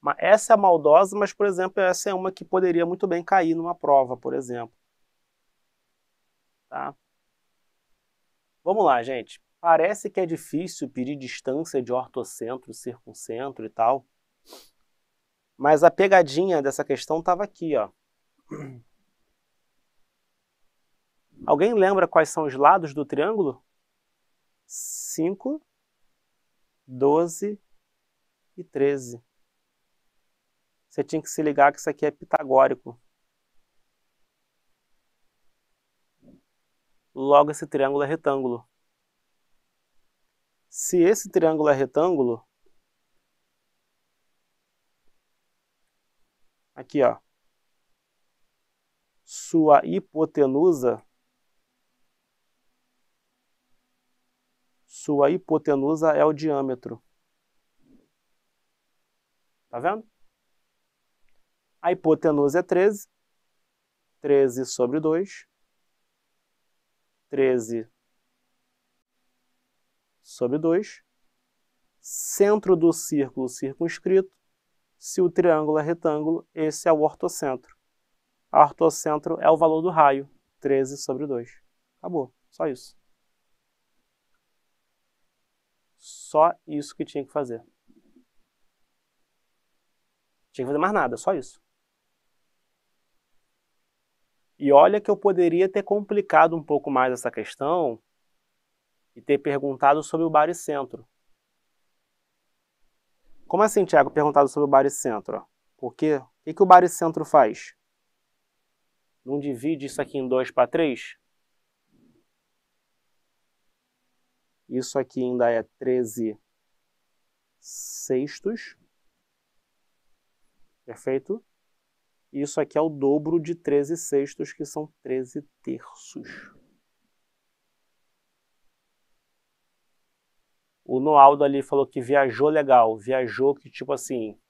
Mas essa é maldosa, mas, por exemplo, essa é uma que poderia muito bem cair numa prova, por exemplo. Tá? Vamos lá, gente. Parece que é difícil pedir distância de ortocentro, circuncentro e tal. Mas a pegadinha dessa questão estava aqui, ó. Alguém lembra quais são os lados do triângulo? 5, 12 e 13. Você tinha que se ligar que isso aqui é pitagórico. Logo, esse triângulo é retângulo. Se esse triângulo é retângulo, aqui ó, sua hipotenusa, é o diâmetro. Tá vendo? A hipotenusa é 13, 13/2, 13/2, centro do círculo circunscrito, se o triângulo é retângulo, esse é o ortocentro. O ortocentro é o valor do raio, 13/2. Acabou, só isso. Só isso que tinha que fazer. Tinha que fazer mais nada, só isso. E olha que eu poderia ter complicado um pouco mais essa questão, e ter perguntado sobre o baricentro. Como assim, Thiago? Perguntado sobre o baricentro. Por quê? O que o baricentro faz? Não divide isso aqui em 2 para 3? Isso aqui ainda é 13/6. Perfeito? Isso aqui é o dobro de 13/6, que são 13/3. O Noaldo ali falou que viajou legal. Viajou que tipo assim...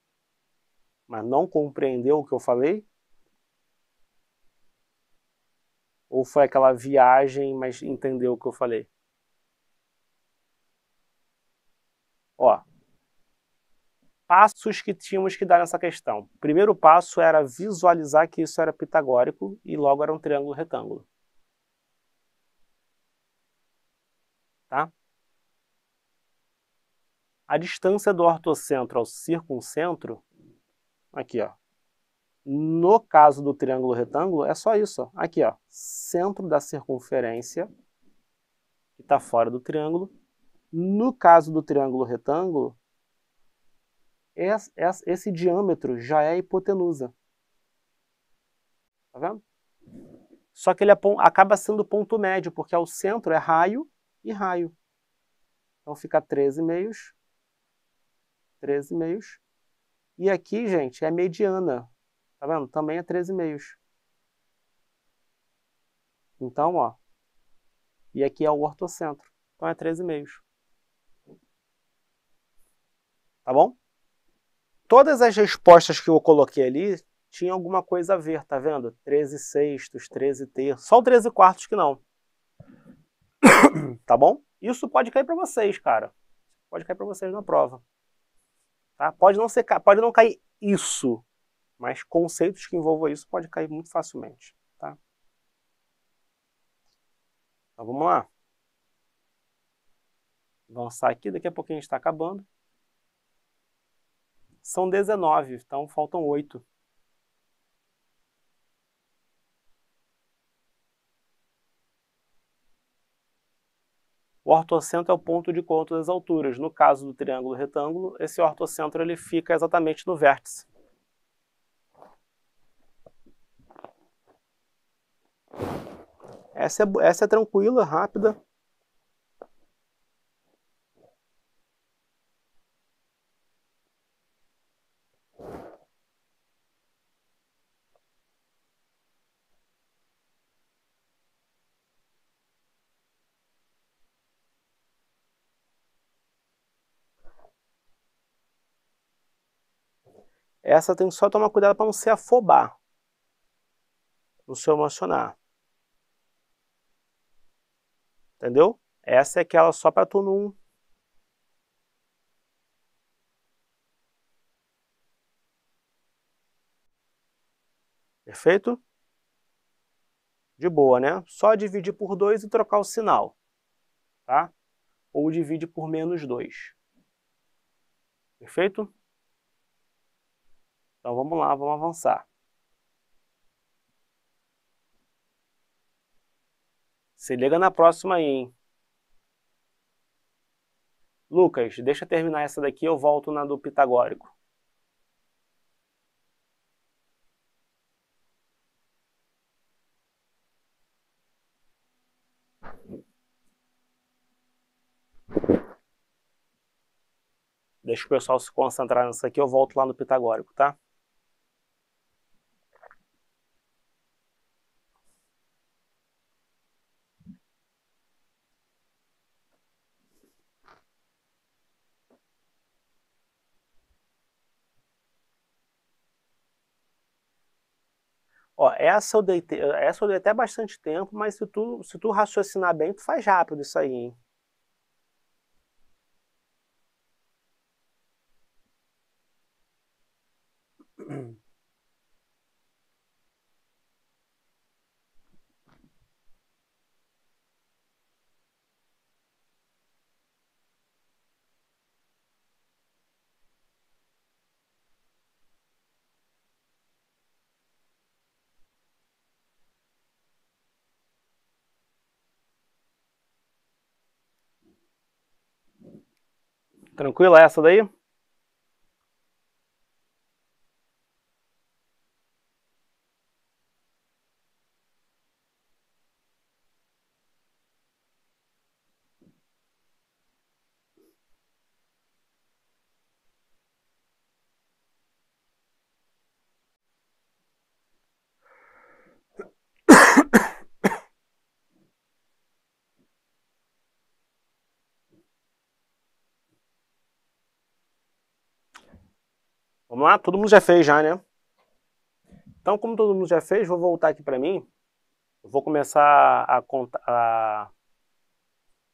Mas não compreendeu o que eu falei? Ou foi aquela viagem, mas entendeu o que eu falei? Ó. Passos que tínhamos que dar nessa questão. O primeiro passo era visualizar que isso era pitagórico e logo era um triângulo retângulo. Tá? A distância do ortocentro ao circuncentro, aqui, ó, no caso do triângulo retângulo, é só isso. Ó. Aqui, ó, centro da circunferência, que está fora do triângulo. No caso do triângulo retângulo, esse diâmetro já é a hipotenusa. Tá vendo? Só que ele acaba sendo ponto médio, porque ao centro é raio e raio. Então fica 13/2. 13/2. E aqui, gente, é mediana. Tá vendo? Também é 13/2. Então, ó. E aqui é o ortocentro. Então é 13/2. Tá bom? Todas as respostas que eu coloquei ali tinham alguma coisa a ver, tá vendo? 13/6, 13/3. Só o 13/4 que não. Tá bom? Isso pode cair para vocês, cara. Pode cair para vocês na prova. Tá? Pode não cair isso, mas conceitos que envolvam isso pode cair muito facilmente. Tá? Então vamos lá. Avançar aqui, daqui a pouquinho a gente está acabando. São 19, então faltam 8. O ortocentro é o ponto de conta das alturas. No caso do triângulo retângulo, esse ortocentro ele fica exatamente no vértice. Essa é tranquila, rápida. Essa tem que só tomar cuidado para não se afobar, não se emocionar. Entendeu? Essa é aquela só para tu não... Perfeito? De boa, né? Só dividir por 2 e trocar o sinal, tá? Ou divide por -2. Perfeito? Então vamos lá, vamos avançar. Se liga na próxima aí, hein? Lucas, deixa eu terminar essa daqui, eu volto na do pitagórico. Deixa o pessoal se concentrar nessa aqui, eu volto lá no pitagórico, tá? Ó, essa eu dei até bastante tempo, mas se tu raciocinar bem, tu faz rápido isso aí, hein? Tranquila essa daí? Vamos lá? Todo mundo já fez já, né? Então, como todo mundo já fez, vou voltar aqui para mim. Vou começar a contar...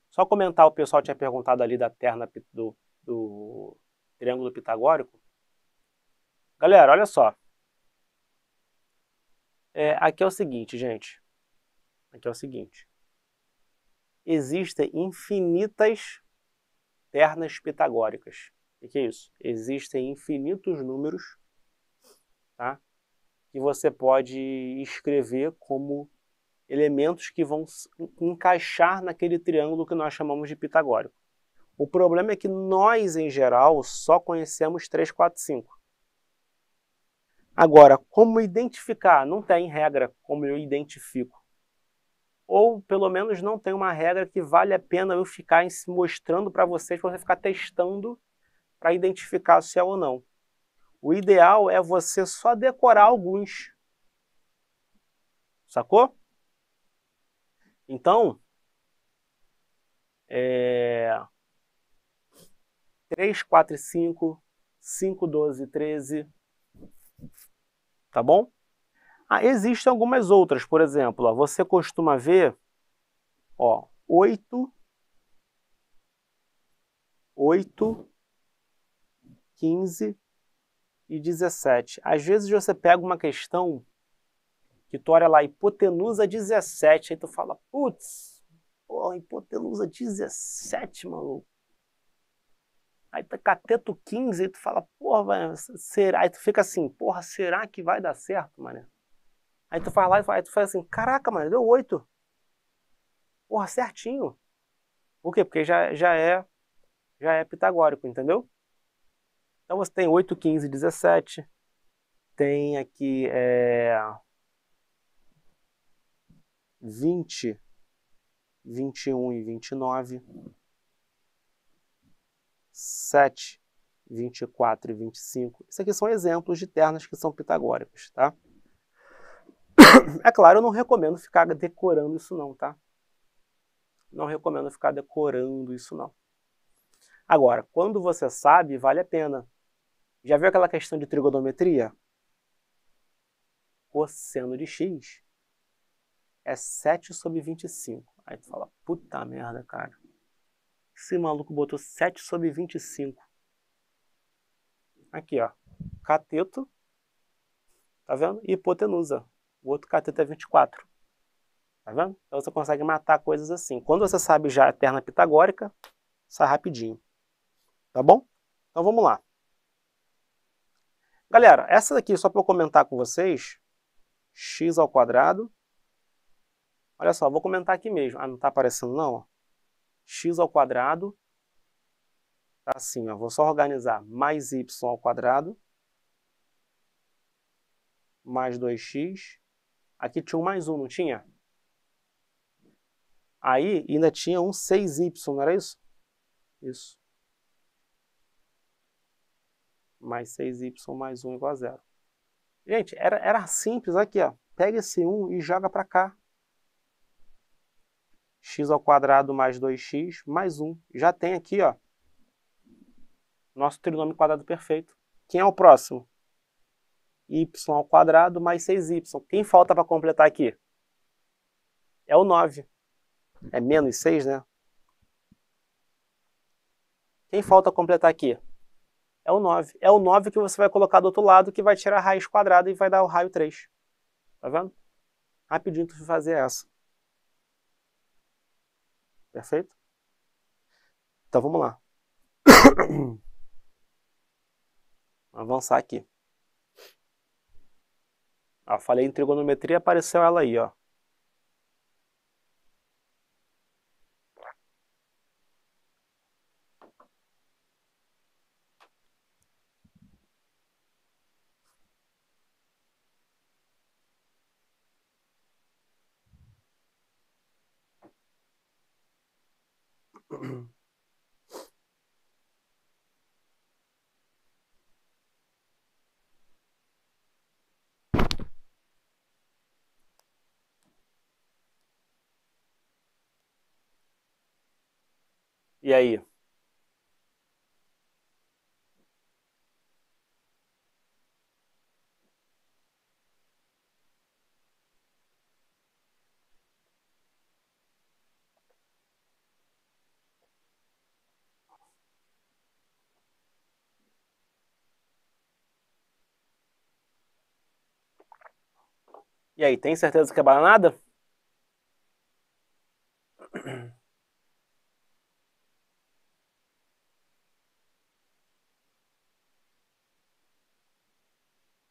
Só comentar, o pessoal tinha perguntado ali da terna do triângulo pitagórico. Galera, olha só. Aqui é o seguinte, gente. Aqui é o seguinte. Existem infinitas ternas pitagóricas. O que é isso? Existem infinitos números, tá? Que você pode escrever como elementos que vão encaixar naquele triângulo que nós chamamos de pitagórico. O problema é que nós, em geral, só conhecemos 3, 4, 5. Agora, como identificar? Não tem regra como eu identifico. Ou, pelo menos, não tem uma regra que vale a pena eu ficar mostrando para vocês, para você ficar testando para identificar se é ou não. O ideal é você só decorar alguns. Sacou? Então, 3, 4 e 5, 5, 12 e 13, tá bom? Existem algumas outras, por exemplo, ó, você costuma ver, ó, 8, 15 e 17. Às vezes você pega uma questão que tu olha lá, hipotenusa 17, aí tu fala, putz, porra, hipotenusa 17, maluco. Aí tu cateto 15, aí tu fala, porra, será? Aí tu fica assim, porra, será que vai dar certo, mané? Aí tu faz lá e tu faz assim, caraca, mano, deu 8. Porra, certinho. Por quê? Porque já é pitagórico, entendeu? Então você tem 8, 15, 17. Tem aqui 20, 21 e 29. 7, 24 e 25. Isso aqui são exemplos de ternas que são pitagóricas, tá? É claro, eu não recomendo ficar decorando isso não, tá? Não recomendo ficar decorando isso não. Agora, quando você sabe, vale a pena. Já viu aquela questão de trigonometria? Cosseno de x é 7 sobre 25. Aí tu fala, puta merda, cara. Esse maluco botou 7 sobre 25. Aqui, ó. Cateto. Tá vendo? Hipotenusa. O outro cateto é 24. Tá vendo? Então você consegue matar coisas assim. Quando você sabe já a terna pitagórica, sai rapidinho. Tá bom? Então vamos lá. Galera, essa daqui, só para eu comentar com vocês, x ao quadrado. Olha só, vou comentar aqui mesmo. Ah, não tá aparecendo não? X ao quadrado. Tá assim, ó. Vou só organizar. Mais y ao quadrado. Mais 2x. Aqui tinha um mais um, não tinha? Aí ainda tinha um 6y, não era isso? Isso. Mais 6y mais 1 igual a 0. Gente, era simples aqui, ó. Pega esse 1 e joga para cá. X ao quadrado mais 2x mais 1. Já tem aqui, ó, nosso trinômio quadrado perfeito. Quem é o próximo? Y ao quadrado mais 6y. Quem falta para completar aqui? É o 9. É menos 6, né? Quem falta completar aqui? É o 9. É o 9 que você vai colocar do outro lado, que vai tirar a raiz quadrada e vai dar o raio 3. Tá vendo? Rapidinho tu fazer essa. Perfeito? Então vamos lá. Vamos avançar aqui. Ah, falei em trigonometria, apareceu ela aí, ó. E aí? E aí, tem certeza que é bananada?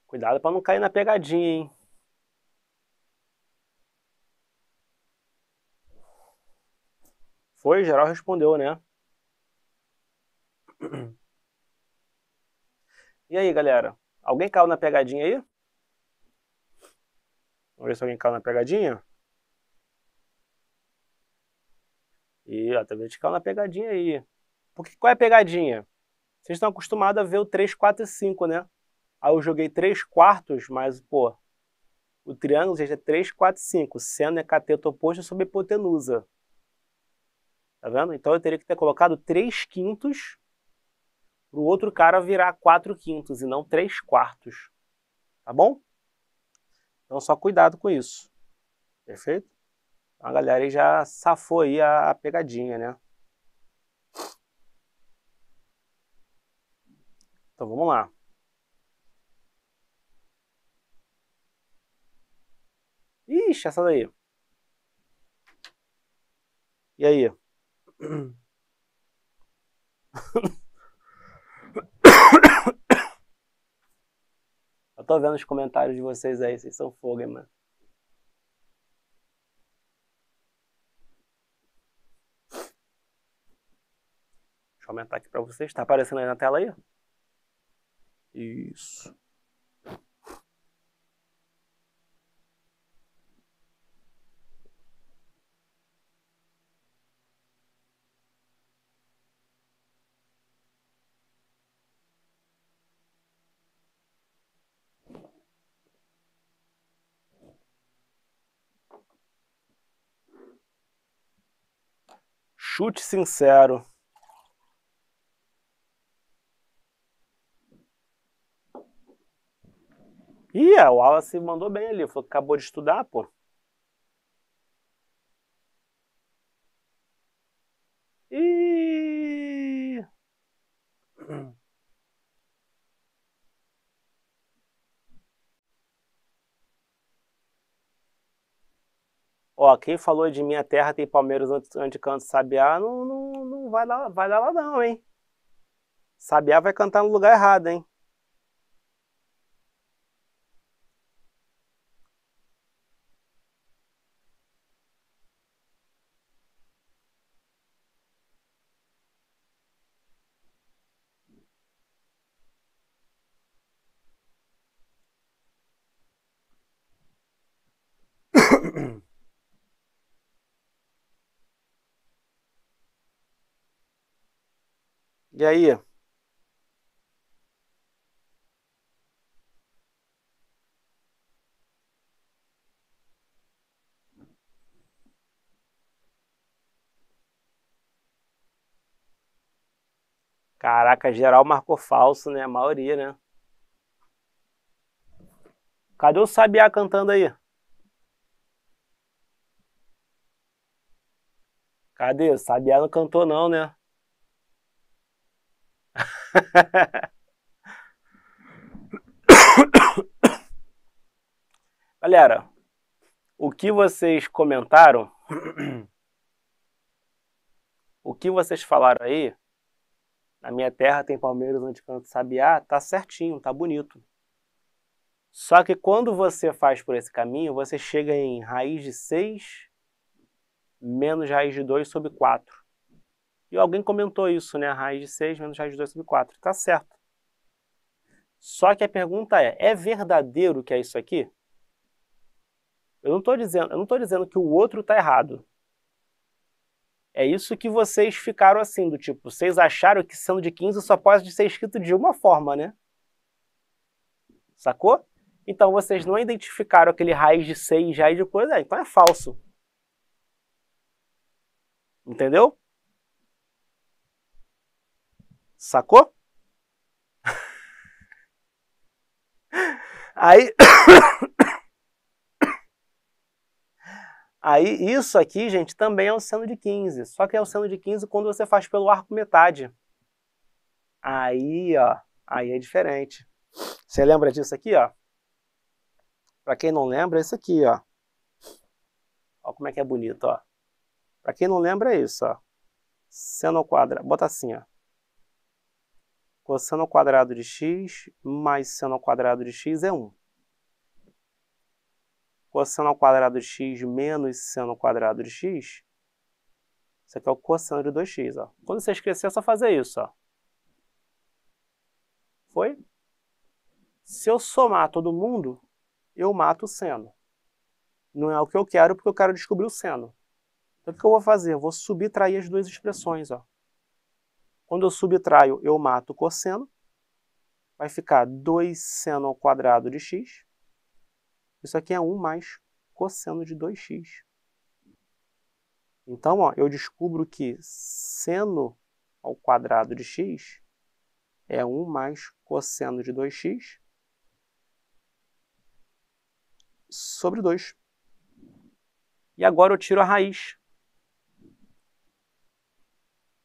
Cuidado para não cair na pegadinha, hein? Foi, geral respondeu, né? E aí, galera? Alguém caiu na pegadinha aí? Vamos ver se alguém caiu na pegadinha. E ó, também caiu na pegadinha aí. Porque qual é a pegadinha? Vocês estão acostumados a ver o 3, 4 e 5, né? Aí eu joguei 3 quartos, mas, pô, o triângulo é 3, 4 e 5. Seno é cateto oposto sobre hipotenusa. Tá vendo? Então eu teria que ter colocado 3 quintos para o outro cara virar 4 quintos e não 3 quartos. Tá bom? Então só cuidado com isso. Perfeito? A galera aí já safou aí a pegadinha, né? Então vamos lá. Ixi, essa daí. E aí? Eu tô vendo os comentários de vocês aí, vocês são fogo, hein, mano. Deixa eu aumentar aqui pra vocês. Tá aparecendo aí na tela aí? Isso. Chute sincero. Ih, o Wallace se mandou bem ali. Falou que acabou de estudar, pô. Ih. Ó, quem falou de minha terra tem palmeiras onde canta sabiá, não vai lá não, hein? Sabiá vai cantar no lugar errado, hein? E aí? Caraca, geral marcou falso, né? A maioria, né? Cadê o Sabiá cantando aí? Cadê? O Sabiá não cantou não, né? Galera, o que vocês comentaram, o que vocês falaram aí, na minha terra tem palmeiras onde canta sabiá, tá certinho, tá bonito. Só que quando você faz por esse caminho, você chega em raiz de 6 menos raiz de 2 sobre 4. E alguém comentou isso, né? Raiz de 6 menos raiz de 2 sobre 4. Tá certo. Só que a pergunta é, é verdadeiro que é isso aqui? Eu não tô dizendo que o outro tá errado. É isso que vocês ficaram assim, do tipo, vocês acharam que sendo de 15 só pode ser escrito de uma forma, né? Sacou? Então vocês não identificaram aquele raiz de 6, raiz de coisa, então é falso. Entendeu? Sacou? Aí isso aqui, gente, também é um seno de 15. Só que é o seno de 15 quando você faz pelo arco metade. Aí, ó, aí é diferente. Você lembra disso aqui, ó? Para quem não lembra, é isso aqui, ó. Olha como é que é bonito, ó. Para quem não lembra, é isso, ó. Seno ao quadrado, bota assim, ó. Cosseno ao quadrado de x mais seno ao quadrado de x é 1. Cosseno ao quadrado de x menos seno ao quadrado de x. Isso aqui é o cosseno de 2x, ó. Quando você esquecer, é só fazer isso, ó. Foi? Se eu somar todo mundo, eu mato o seno. Não é o que eu quero, porque eu quero descobrir o seno. Então, o que eu vou fazer? Eu vou subtrair as duas expressões, ó. Quando eu subtraio, eu mato o cosseno. Vai ficar 2 seno ao quadrado de x. Isso aqui é 1 mais cosseno de 2x. Então, ó, eu descubro que seno ao quadrado de x é 1 mais cosseno de 2x sobre 2. E agora eu tiro a raiz.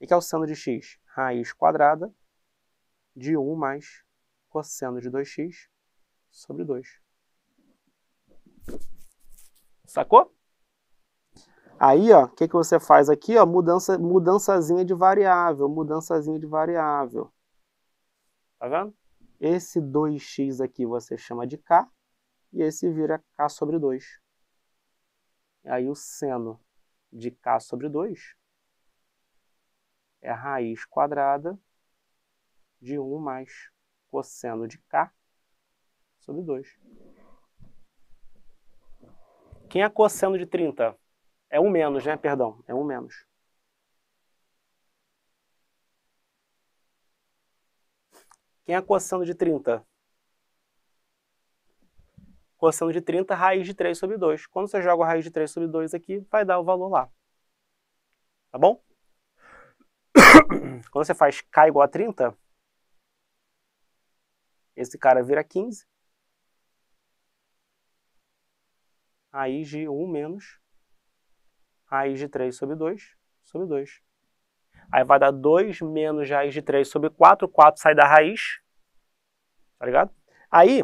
O que é o seno de x? Raiz quadrada de 1 mais cosseno de 2x sobre 2. Sacou? Aí, o que você faz aqui? Ó, mudançazinha de variável, mudançazinha de variável. Tá vendo? Esse 2x aqui você chama de k, e esse vira k sobre 2. Aí o seno de k sobre 2 é a raiz quadrada de 1 mais cosseno de k sobre 2. Quem é cosseno de 30? É 1 menos, né? Perdão, é 1 menos. Quem é cosseno de 30? Cosseno de 30, raiz de 3 sobre 2. Quando você joga a raiz de 3 sobre 2 aqui, vai dar o valor lá. Tá bom? Quando você faz k igual a 30, esse cara vira 15. Raiz de 1 menos raiz de 3 sobre 2, sobre 2. Aí vai dar 2 menos raiz de 3 sobre 4, 4 sai da raiz, tá ligado? Aí,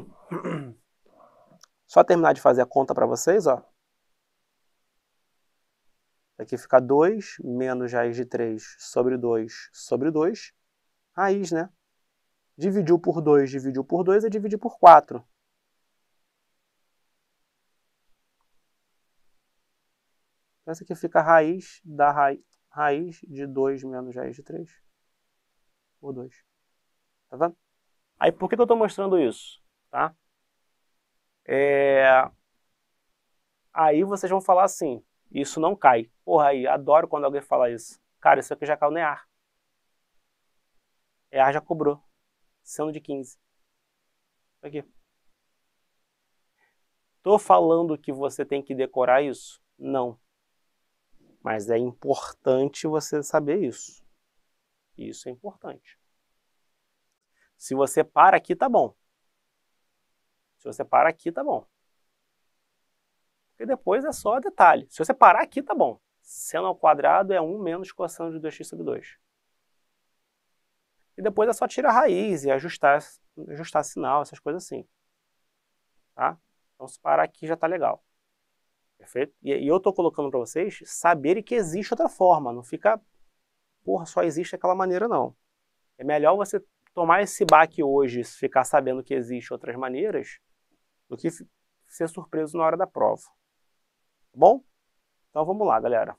só terminar de fazer a conta para vocês, ó. Aqui fica 2 menos raiz de 3 sobre 2, sobre 2, raiz, né? Dividiu por 2 é dividir por 4. Essa aqui fica a raiz da raiz de 2 menos raiz de 3 por 2. Tá vendo? Aí por que eu estou mostrando isso? Tá? Aí vocês vão falar assim, isso não cai. Porra, aí, adoro quando alguém fala isso. Cara, isso aqui já caiu no EAR. EAR já cobrou. Sendo de 15. Aqui. Tô falando que você tem que decorar isso? Não. Mas é importante você saber isso. Isso é importante. Se você para aqui, tá bom. Se você para aqui, tá bom. Porque depois é só detalhe. Se você parar aqui, tá bom. Seno ao quadrado é 1 menos cosseno de 2x sobre 2. E depois é só tirar a raiz e ajustar sinal, essas coisas assim. Tá? Então se parar aqui já tá legal. Perfeito? E eu estou colocando para vocês saberem que existe outra forma. Não fica, porra, só existe aquela maneira, não. É melhor você tomar esse baque hoje e ficar sabendo que existe outras maneiras do que ser surpreso na hora da prova. Tá bom? Então vamos lá, galera.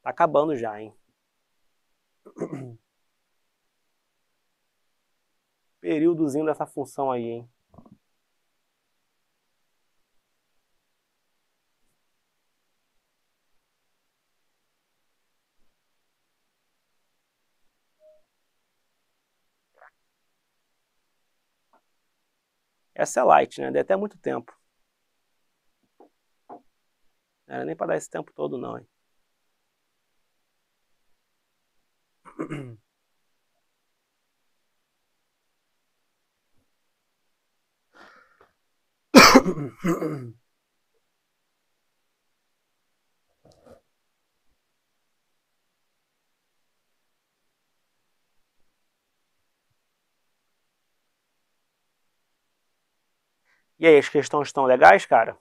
Tá acabando já, hein? Períodozinho dessa função aí, hein? Essa é light, né? Deu até muito tempo. Não era nem para dar esse tempo todo, não, hein? E aí, as questões estão legais, cara?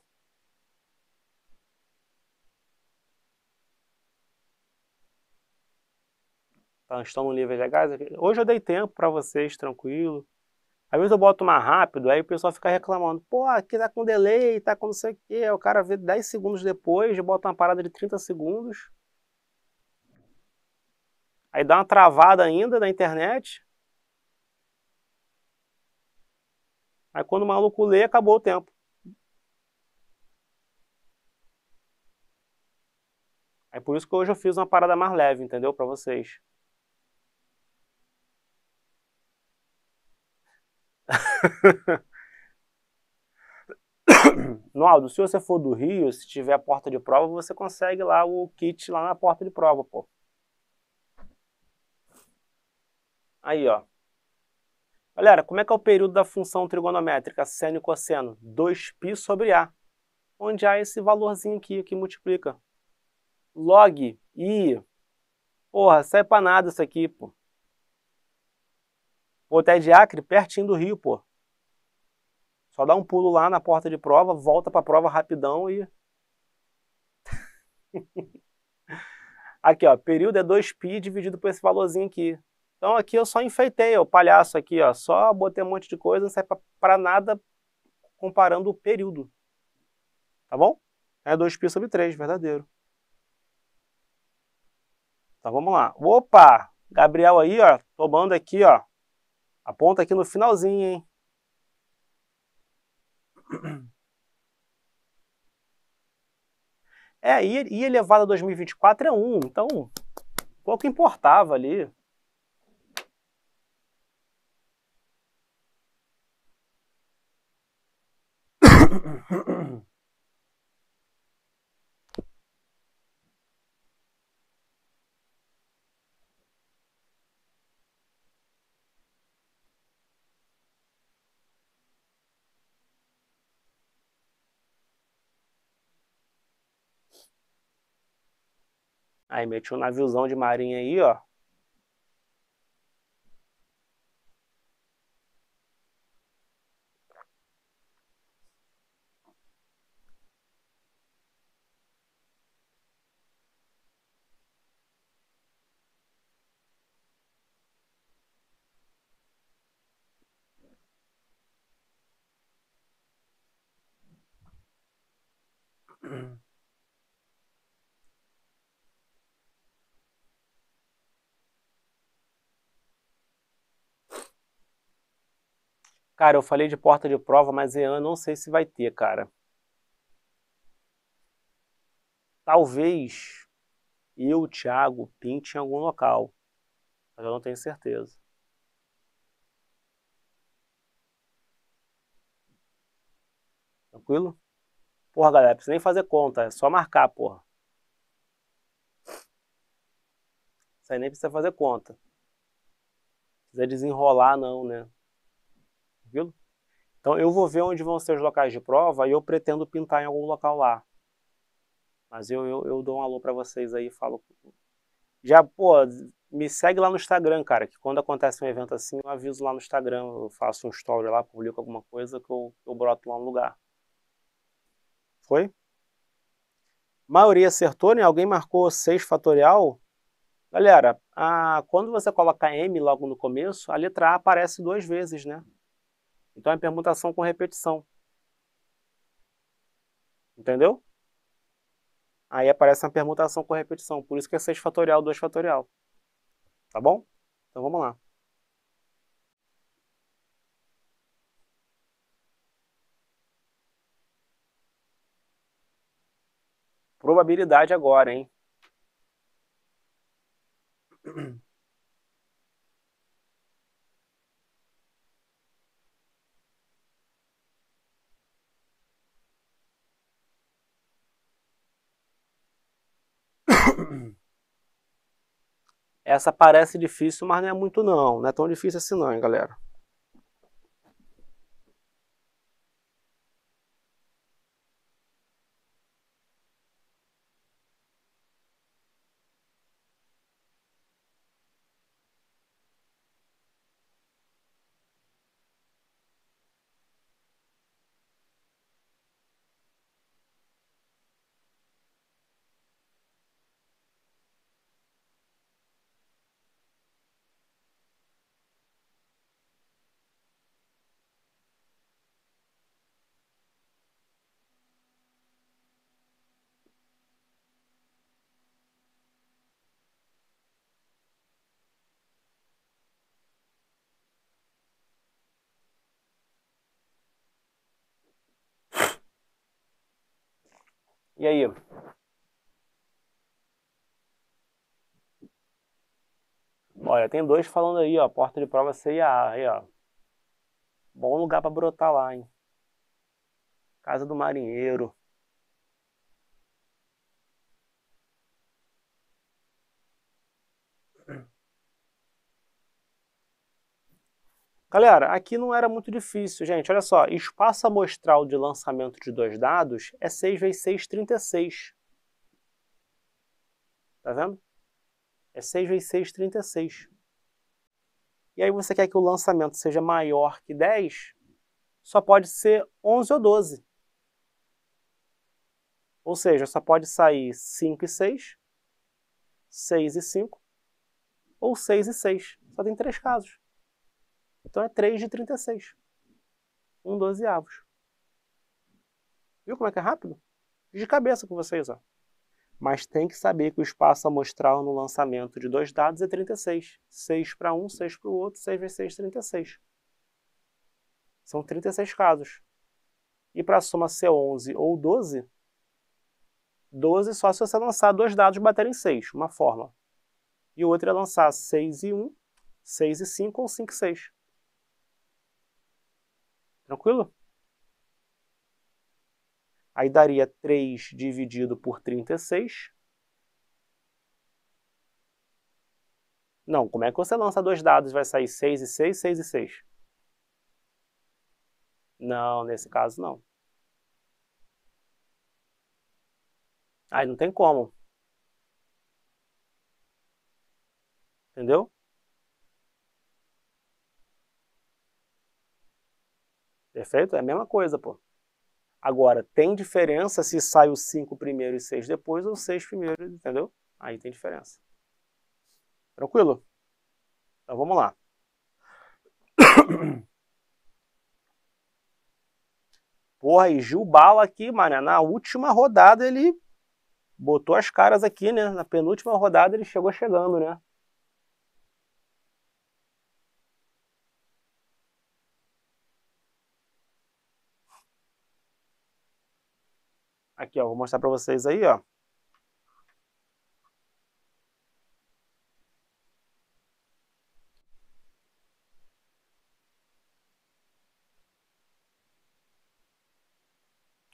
Estão no nível legais aqui. Hoje eu dei tempo para vocês, tranquilo. Às vezes eu boto mais rápido, aí o pessoal fica reclamando. Pô, aqui tá com delay, tá com não sei o quê. O cara vê 10 segundos depois, bota uma parada de 30 segundos. Aí dá uma travada ainda na internet. Aí quando o maluco lê, acabou o tempo. É por isso que hoje eu fiz uma parada mais leve, entendeu? Para vocês. Naldo, se você for do Rio, se tiver a porta de prova, você consegue lá o kit lá na porta de prova, pô. Aí, ó. Galera, como é que é o período da função trigonométrica seno e cosseno? 2π sobre A. Onde há esse valorzinho aqui que multiplica. Log I. Porra, sai pra nada isso aqui, pô. Pô, até de Acre, pertinho do Rio, pô. Só dá um pulo lá na porta de prova, volta pra prova rapidão e... Aqui, ó, período é 2π dividido por esse valorzinho aqui. Então aqui eu só enfeitei, ó, o palhaço aqui, ó. Só botei um monte de coisa, não sai pra nada comparando o período. Tá bom? É 2π sobre 3, verdadeiro. Então vamos lá. Opa! Gabriel aí, ó, tomando aqui, ó. Aponta aqui no finalzinho, hein? É, I elevado a 2024 é 1, então pouco importava ali. Aí, meti um naviozão de marinha aí, ó. Cara, eu falei de porta de prova, mas EAM não sei se vai ter, cara. Talvez eu, Thiago, pinte em algum local. Mas eu não tenho certeza. Tranquilo? Porra, galera, não precisa nem fazer conta. É só marcar, porra. Isso aí nem precisa fazer conta. Não precisa desenrolar, não, né? Então eu vou ver onde vão ser os locais de prova e eu pretendo pintar em algum local lá. Mas eu dou um alô pra vocês aí e falo... Já, pô, me segue lá no Instagram, cara, que quando acontece um evento assim, eu aviso lá no Instagram, eu faço um story lá, publico alguma coisa que eu broto lá no lugar. Foi? A maioria acertou, né? Alguém marcou 6 fatorial? Galera, quando você coloca M logo no começo, a letra A aparece 2 vezes, né? Então é permutação com repetição. Entendeu? Aí aparece uma permutação com repetição. Por isso que é 6 fatorial, 2 fatorial. Tá bom? Então vamos lá. Probabilidade agora, hein? Essa parece difícil, mas não é muito não. Não é tão difícil assim não, hein, galera. E aí? Olha, tem dois falando aí, ó. Porta de prova C e A. Aí, ó. Bom lugar pra brotar lá, hein? Casa do marinheiro. Galera, aqui não era muito difícil, gente. Olha só, espaço amostral de lançamento de dois dados é 6 vezes 6, 36. Tá vendo? É 6 vezes 6, 36. E aí você quer que o lançamento seja maior que 10, só pode ser 11 ou 12. Ou seja, só pode sair 5 e 6, 6 e 5, ou 6 e 6. Só tem 3 casos. Então é 3 de 36. 1/12. Viu como é que é rápido? De cabeça com vocês, ó. Mas tem que saber que o espaço amostral no lançamento de dois dados é 36. 6 para um, 6 para o outro, 6 vezes 6, 36. São 36 casos. E para a soma ser 11 ou 12, 12 só se você lançar dois dados baterem 6, uma forma. E o outro é lançar 6 e 1, 6 e 5 ou 5 e 6. Tranquilo? Aí daria 3 dividido por 36. Não, como é que você lança dois dados? Vai sair 6 e 6, 6 e 6. Não, nesse caso não. Aí não tem como. Entendeu? Perfeito? É a mesma coisa, pô. Agora, tem diferença se sai o 5 primeiro e 6 depois, ou 6 primeiro, entendeu? Aí tem diferença. Tranquilo? Então vamos lá. Porra, e Gil Bala aqui, mané, na última rodada ele botou as caras aqui, né? Na penúltima rodada ele chegou chegando, né? Aqui, ó, vou mostrar para vocês aí, ó.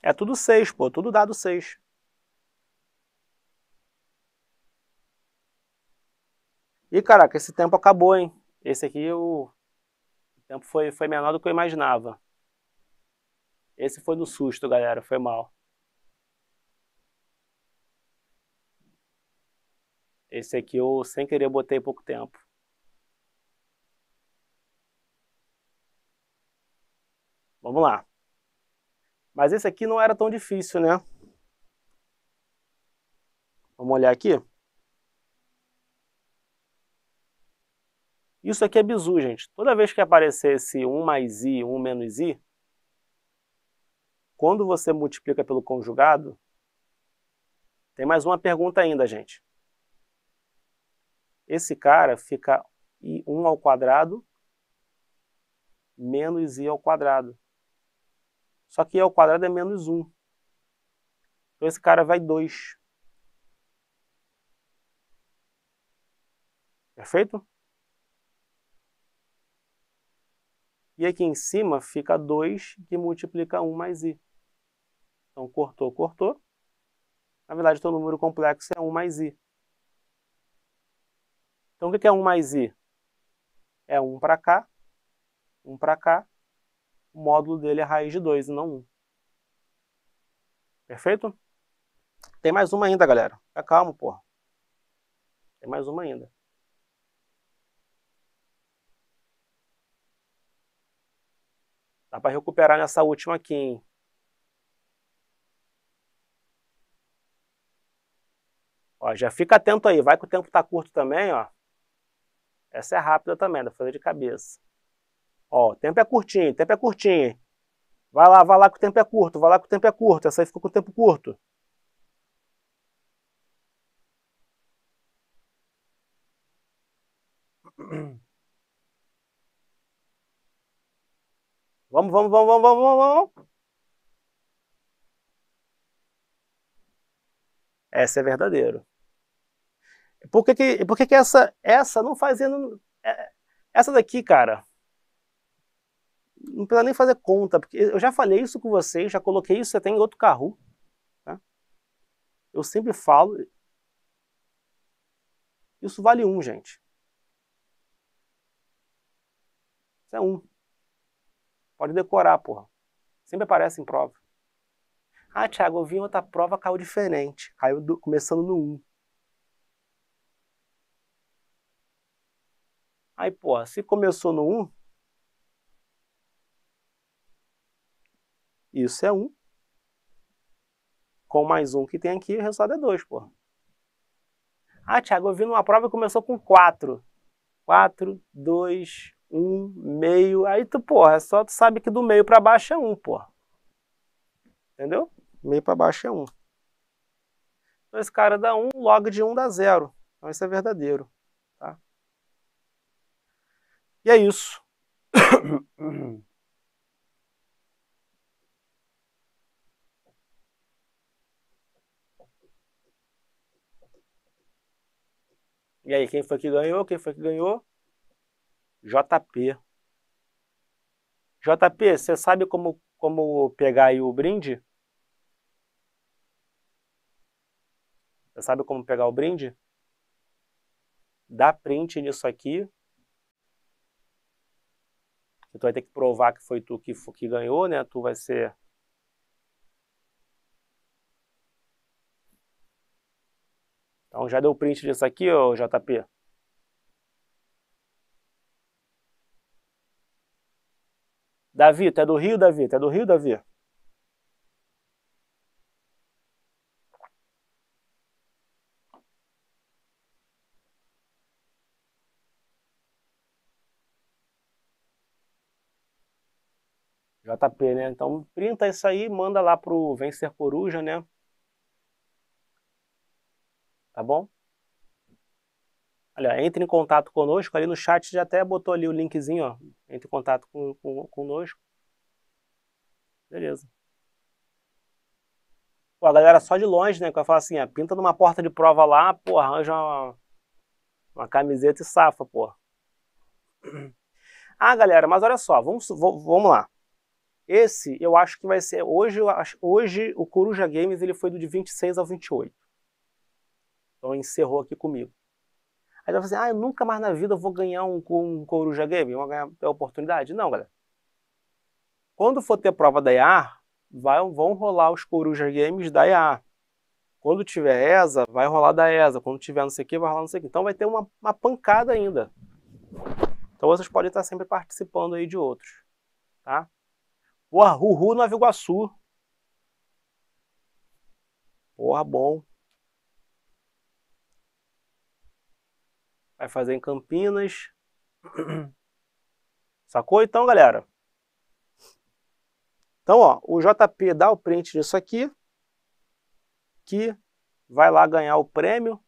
É tudo 6, pô, tudo dado 6. E caraca, esse tempo acabou, hein? Esse aqui o tempo foi menor do que eu imaginava. Esse foi no susto, galera, foi mal. Esse aqui eu, sem querer, botei pouco tempo. Vamos lá. Mas esse aqui não era tão difícil, né? Vamos olhar aqui. Isso aqui é bizu, gente. Toda vez que aparecer esse 1 mais i, 1 menos i, quando você multiplica pelo conjugado, tem mais uma pergunta ainda, gente. Esse cara fica i1 ao quadrado menos i ao quadrado. Só que i ao quadrado é menos 1. Então esse cara vai 2. Perfeito? E aqui em cima fica 2 que multiplica 1 mais i. Então cortou, cortou. Na verdade, o teu número complexo é 1 mais i. Então, o que é 1 mais i? É 1 para cá, 1 para cá, o módulo dele é raiz de 2 e não 1. Perfeito? Tem mais uma ainda, galera. Fica calmo, porra. Tem mais uma ainda. Dá para recuperar nessa última aqui, hein? Ó, já fica atento aí. Vai que o tempo está curto também, ó. Essa é rápida também, dá pra fazer de cabeça. Ó, o tempo é curtinho, o tempo é curtinho. Vai lá que o tempo é curto, vai lá que o tempo é curto. Essa aí ficou com o tempo curto. Vamos, vamos, vamos, vamos, vamos, vamos. Essa é verdadeiro. Por que essa não fazendo... Essa daqui, cara, não precisa nem fazer conta, porque eu já falei isso com vocês, já coloquei isso até em outro Kahoot. Tá? Eu sempre falo, isso vale 1, gente. Isso é 1. Pode decorar, porra. Sempre aparece em prova. Ah, Thiago, eu vi outra prova, caiu diferente. Caiu começando no 1. Aí, porra, se começou no 1, isso é 1. Com mais 1 que tem aqui, o resultado é 2, porra. Ah, Thiago, eu vi numa prova que começou com 4. 4, 2, 1, meio. Aí tu, porra, só tu sabe que do meio pra baixo é 1, porra. Entendeu? Meio pra baixo é 1. Então esse cara dá 1, log de 1 dá 0. Então isso é verdadeiro. Tá? E é isso. E aí, quem foi que ganhou? Quem foi que ganhou? JP. JP, você sabe como pegar aí o brinde? Você sabe como pegar o brinde? Dá print nisso aqui. Tu vai ter que provar que foi tu que ganhou, né? Tu vai ser... Então já deu print disso aqui, ô JP? Davi, tu é do Rio, Davi? Tu é do Rio, Davi? JP, né? Então printa isso aí, manda lá pro Vencer Coruja, né? Tá bom? Olha, entre em contato conosco, ali no chat já até botou ali o linkzinho, ó. Entre em contato conosco. Beleza. Pô, a galera só de longe, né, que vai falar assim, ó, pinta numa porta de prova lá, pô, arranja uma camiseta e safa, pô. Ah, galera, mas olha só, vamos lá. Esse, eu acho que vai ser, hoje o Coruja Games, ele foi do de 26 ao 28. Então encerrou aqui comigo. Aí vai fazer, ah, eu nunca mais na vida vou ganhar um Coruja Game, eu vou ganhar a oportunidade. Não, galera. Quando for ter prova da EA, vão rolar os Coruja Games da EA. Quando tiver ESA, vai rolar da ESA. Quando tiver não sei o que, vai rolar não sei o que. Então vai ter uma pancada ainda. Então vocês podem estar sempre participando aí de outros. Tá? Porra, Ruhu Nova Iguaçu. Porra, bom. Vai fazer em Campinas. Sacou? Então, galera. Então, ó, o JP dá o print disso aqui, que vai lá ganhar o prêmio.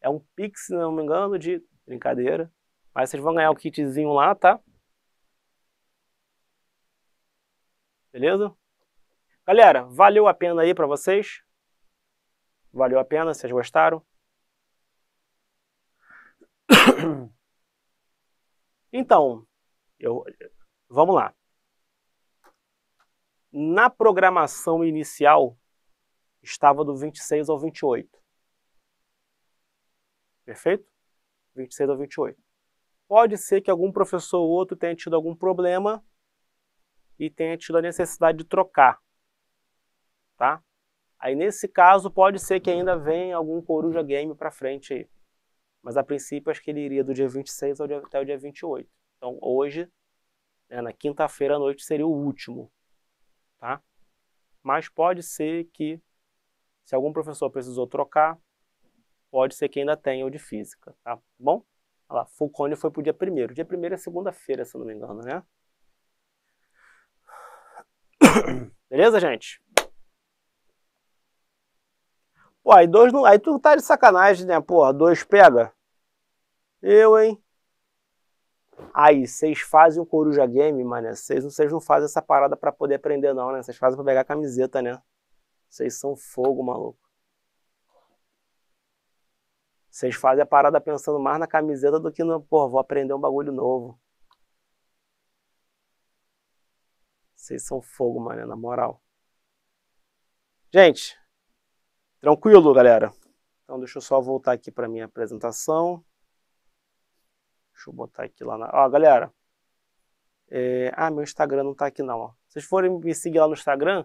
É um Pix, se não me engano, de brincadeira. Mas vocês vão ganhar o kitzinho lá, tá? Beleza? Galera, valeu a pena aí pra vocês. Valeu a pena, vocês gostaram? Então, vamos lá. Na programação inicial, estava do 26 ao 28. Perfeito? 26 ao 28. Pode ser que algum professor ou outro tenha tido algum problema e tenha tido a necessidade de trocar. Tá? Aí, nesse caso, pode ser que ainda venha algum Coruja Game para frente aí. Mas a princípio acho que ele iria do dia 26 até o dia 28. Então hoje, né, na quinta-feira à noite, seria o último. Tá? Mas pode ser que, se algum professor precisou trocar, pode ser que ainda tenha o de física. Tá bom? Olha lá, Fulconi foi para o dia 1º. Dia 1º é segunda-feira, se eu não me engano, né? Beleza, gente? Pô, aí 2 não... Aí tu tá de sacanagem, né? Porra, 2 pega. Eu, hein? Aí, vocês fazem o Coruja Game, mano. Vocês não fazem essa parada pra poder aprender, não, né? Vocês fazem pra pegar a camiseta, né? Vocês são fogo, maluco. Vocês fazem a parada pensando mais na camiseta do que no, pô, vou aprender um bagulho novo. Vocês são fogo, mano, na moral. Gente, tranquilo, galera? Então deixa eu só voltar aqui para minha apresentação. Deixa eu botar aqui lá na... Ó, galera. Ah, meu Instagram não tá aqui não, ó. Se vocês forem me seguir lá no Instagram,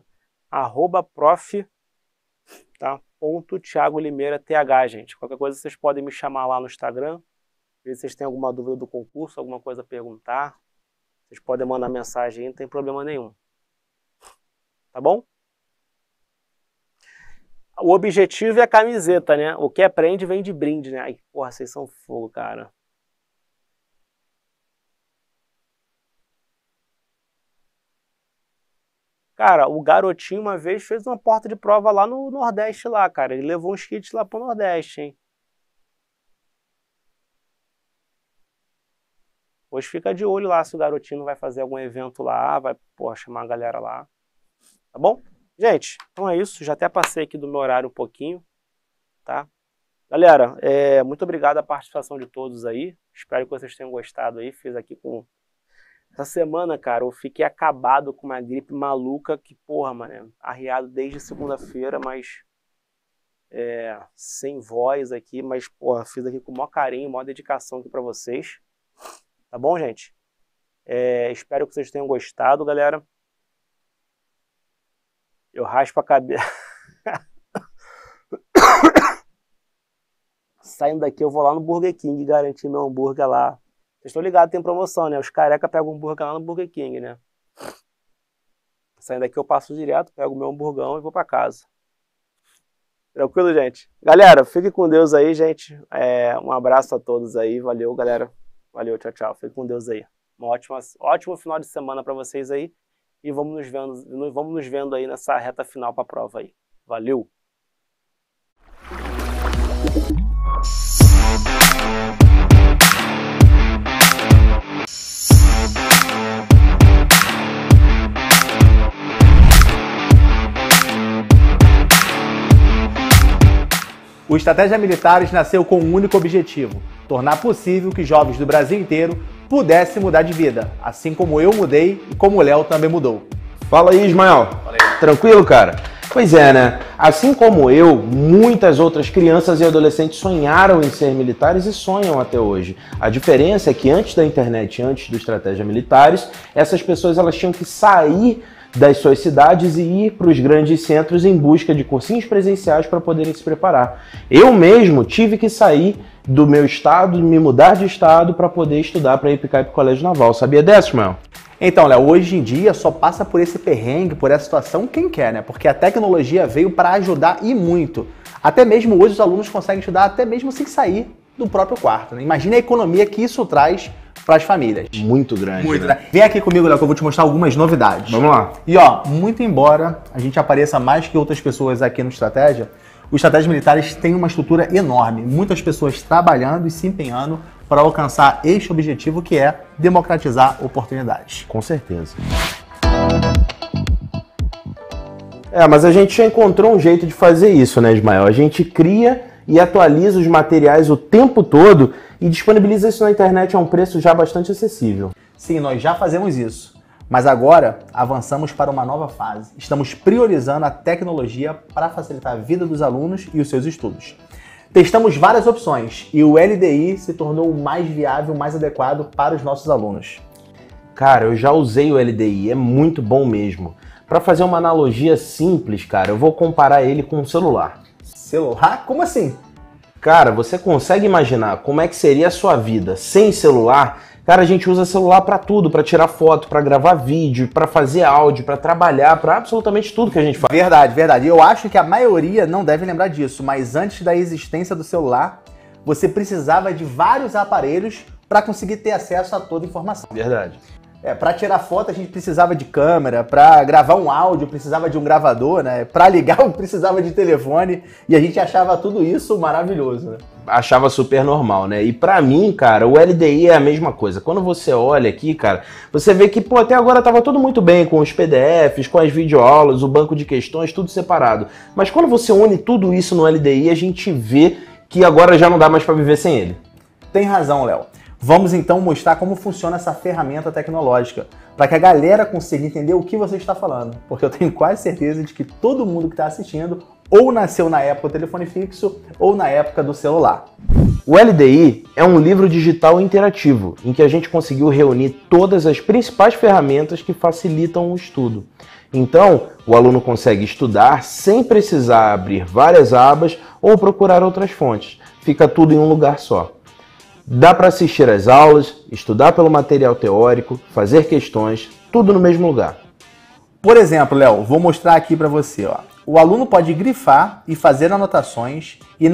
@prof, tá? Thiago Limeira TH, gente. Qualquer coisa vocês podem me chamar lá no Instagram. Se vocês têm alguma dúvida do concurso, alguma coisa a perguntar, vocês podem mandar mensagem aí, não tem problema nenhum. Tá bom? O objetivo é a camiseta, né? O que aprende vem de brinde, né? Ai, porra, vocês são fogo, cara. Cara, o garotinho uma vez fez uma porta de prova lá no Nordeste, lá, cara. Ele levou uns kits lá pro Nordeste, hein? Hoje fica de olho lá se o garotinho vai fazer algum evento lá, vai, pô, chamar a galera lá. Tá bom? Gente, então é isso. Já até passei aqui do meu horário um pouquinho, tá? Galera, muito obrigado a participação de todos aí. Espero que vocês tenham gostado aí. Fiz aqui com... Essa semana, cara, eu fiquei acabado com uma gripe maluca que, porra, mano, arriado desde segunda-feira, mas sem voz aqui, mas, porra, fiz aqui com o maior carinho, maior dedicação aqui pra vocês. Tá bom, gente? Espero que vocês tenham gostado, galera. Eu raspo a cabeça. Saindo daqui, eu vou lá no Burger King garantir meu hambúrguer lá. Vocês estão ligados, tem promoção, né? Os careca pegam um hambúrguer lá no Burger King, né? Saindo daqui eu passo direto, pego o meu hamburgão e vou pra casa. Tranquilo, gente? Galera, fique com Deus aí, gente. Um abraço a todos aí. Valeu, galera. Valeu, tchau, tchau. Fique com Deus aí. Um ótimo final de semana pra vocês aí. E vamos nos vendo aí nessa reta final pra prova aí. Valeu! O Estratégia Militares nasceu com um único objetivo, tornar possível que jovens do Brasil inteiro pudessem mudar de vida, assim como eu mudei e como o Léo também mudou. Fala aí, Ismael. Fala aí. Tranquilo, cara? Pois é, né? Assim como eu, muitas outras crianças e adolescentes sonharam em ser militares e sonham até hoje. A diferença é que antes da internet, antes do Estratégia Militares, essas pessoas elas tinham que sair das suas cidades e ir para os grandes centros em busca de cursinhos presenciais para poderem se preparar. Eu mesmo tive que sair do meu estado, me mudar de estado para poder estudar para ir para o Colégio Naval. Sabia dessa, Ismael? Então, Léo, hoje em dia só passa por esse perrengue, por essa situação quem quer, né? Porque a tecnologia veio para ajudar e muito. Até mesmo hoje os alunos conseguem estudar até mesmo sem sair do próprio quarto, né? Imagina a economia que isso traz para as famílias. Muito grande. Muito, né? Vem aqui comigo, Léo, que eu vou te mostrar algumas novidades. Vamos lá. E ó, muito embora a gente apareça mais que outras pessoas aqui no Estratégia, o Estratégia Militares tem uma estrutura enorme. Muitas pessoas trabalhando e se empenhando para alcançar este objetivo que é democratizar oportunidades. Com certeza. Mas a gente já encontrou um jeito de fazer isso, né, Ismael? A gente cria e atualiza os materiais o tempo todo e disponibiliza isso na internet a um preço já bastante acessível. Sim, nós já fazemos isso, mas agora avançamos para uma nova fase. Estamos priorizando a tecnologia para facilitar a vida dos alunos e os seus estudos. Testamos várias opções e o LDI se tornou o mais viável, o mais adequado para os nossos alunos. Cara, eu já usei o LDI, é muito bom mesmo. Para fazer uma analogia simples, cara, eu vou comparar ele com um celular. Celular? Como assim? Cara, você consegue imaginar como é que seria a sua vida sem celular? Cara, a gente usa celular para tudo, para tirar foto, para gravar vídeo, para fazer áudio, para trabalhar, para absolutamente tudo que a gente faz. Verdade, verdade. Eu acho que a maioria não deve lembrar disso, mas antes da existência do celular, você precisava de vários aparelhos para conseguir ter acesso a toda a informação. Verdade. Para tirar foto a gente precisava de câmera, para gravar um áudio precisava de um gravador, né? Para ligar precisava de telefone e a gente achava tudo isso maravilhoso, né? Achava super normal, né? E pra mim, cara, o LDI é a mesma coisa. Quando você olha aqui, cara, você vê que, pô, até agora tava tudo muito bem com os PDFs, com as videoaulas, o banco de questões, tudo separado. Mas quando você une tudo isso no LDI, a gente vê que agora já não dá mais para viver sem ele. Tem razão, Léo. Vamos então mostrar como funciona essa ferramenta tecnológica, para que a galera consiga entender o que você está falando, porque eu tenho quase certeza de que todo mundo que está assistindo ou nasceu na época do telefone fixo ou na época do celular. O LDI é um livro digital interativo, em que a gente conseguiu reunir todas as principais ferramentas que facilitam o estudo. Então, o aluno consegue estudar sem precisar abrir várias abas ou procurar outras fontes. Fica tudo em um lugar só. Dá para assistir às aulas, estudar pelo material teórico, fazer questões, tudo no mesmo lugar. Por exemplo, Léo, vou mostrar aqui para você. O aluno pode grifar e fazer anotações e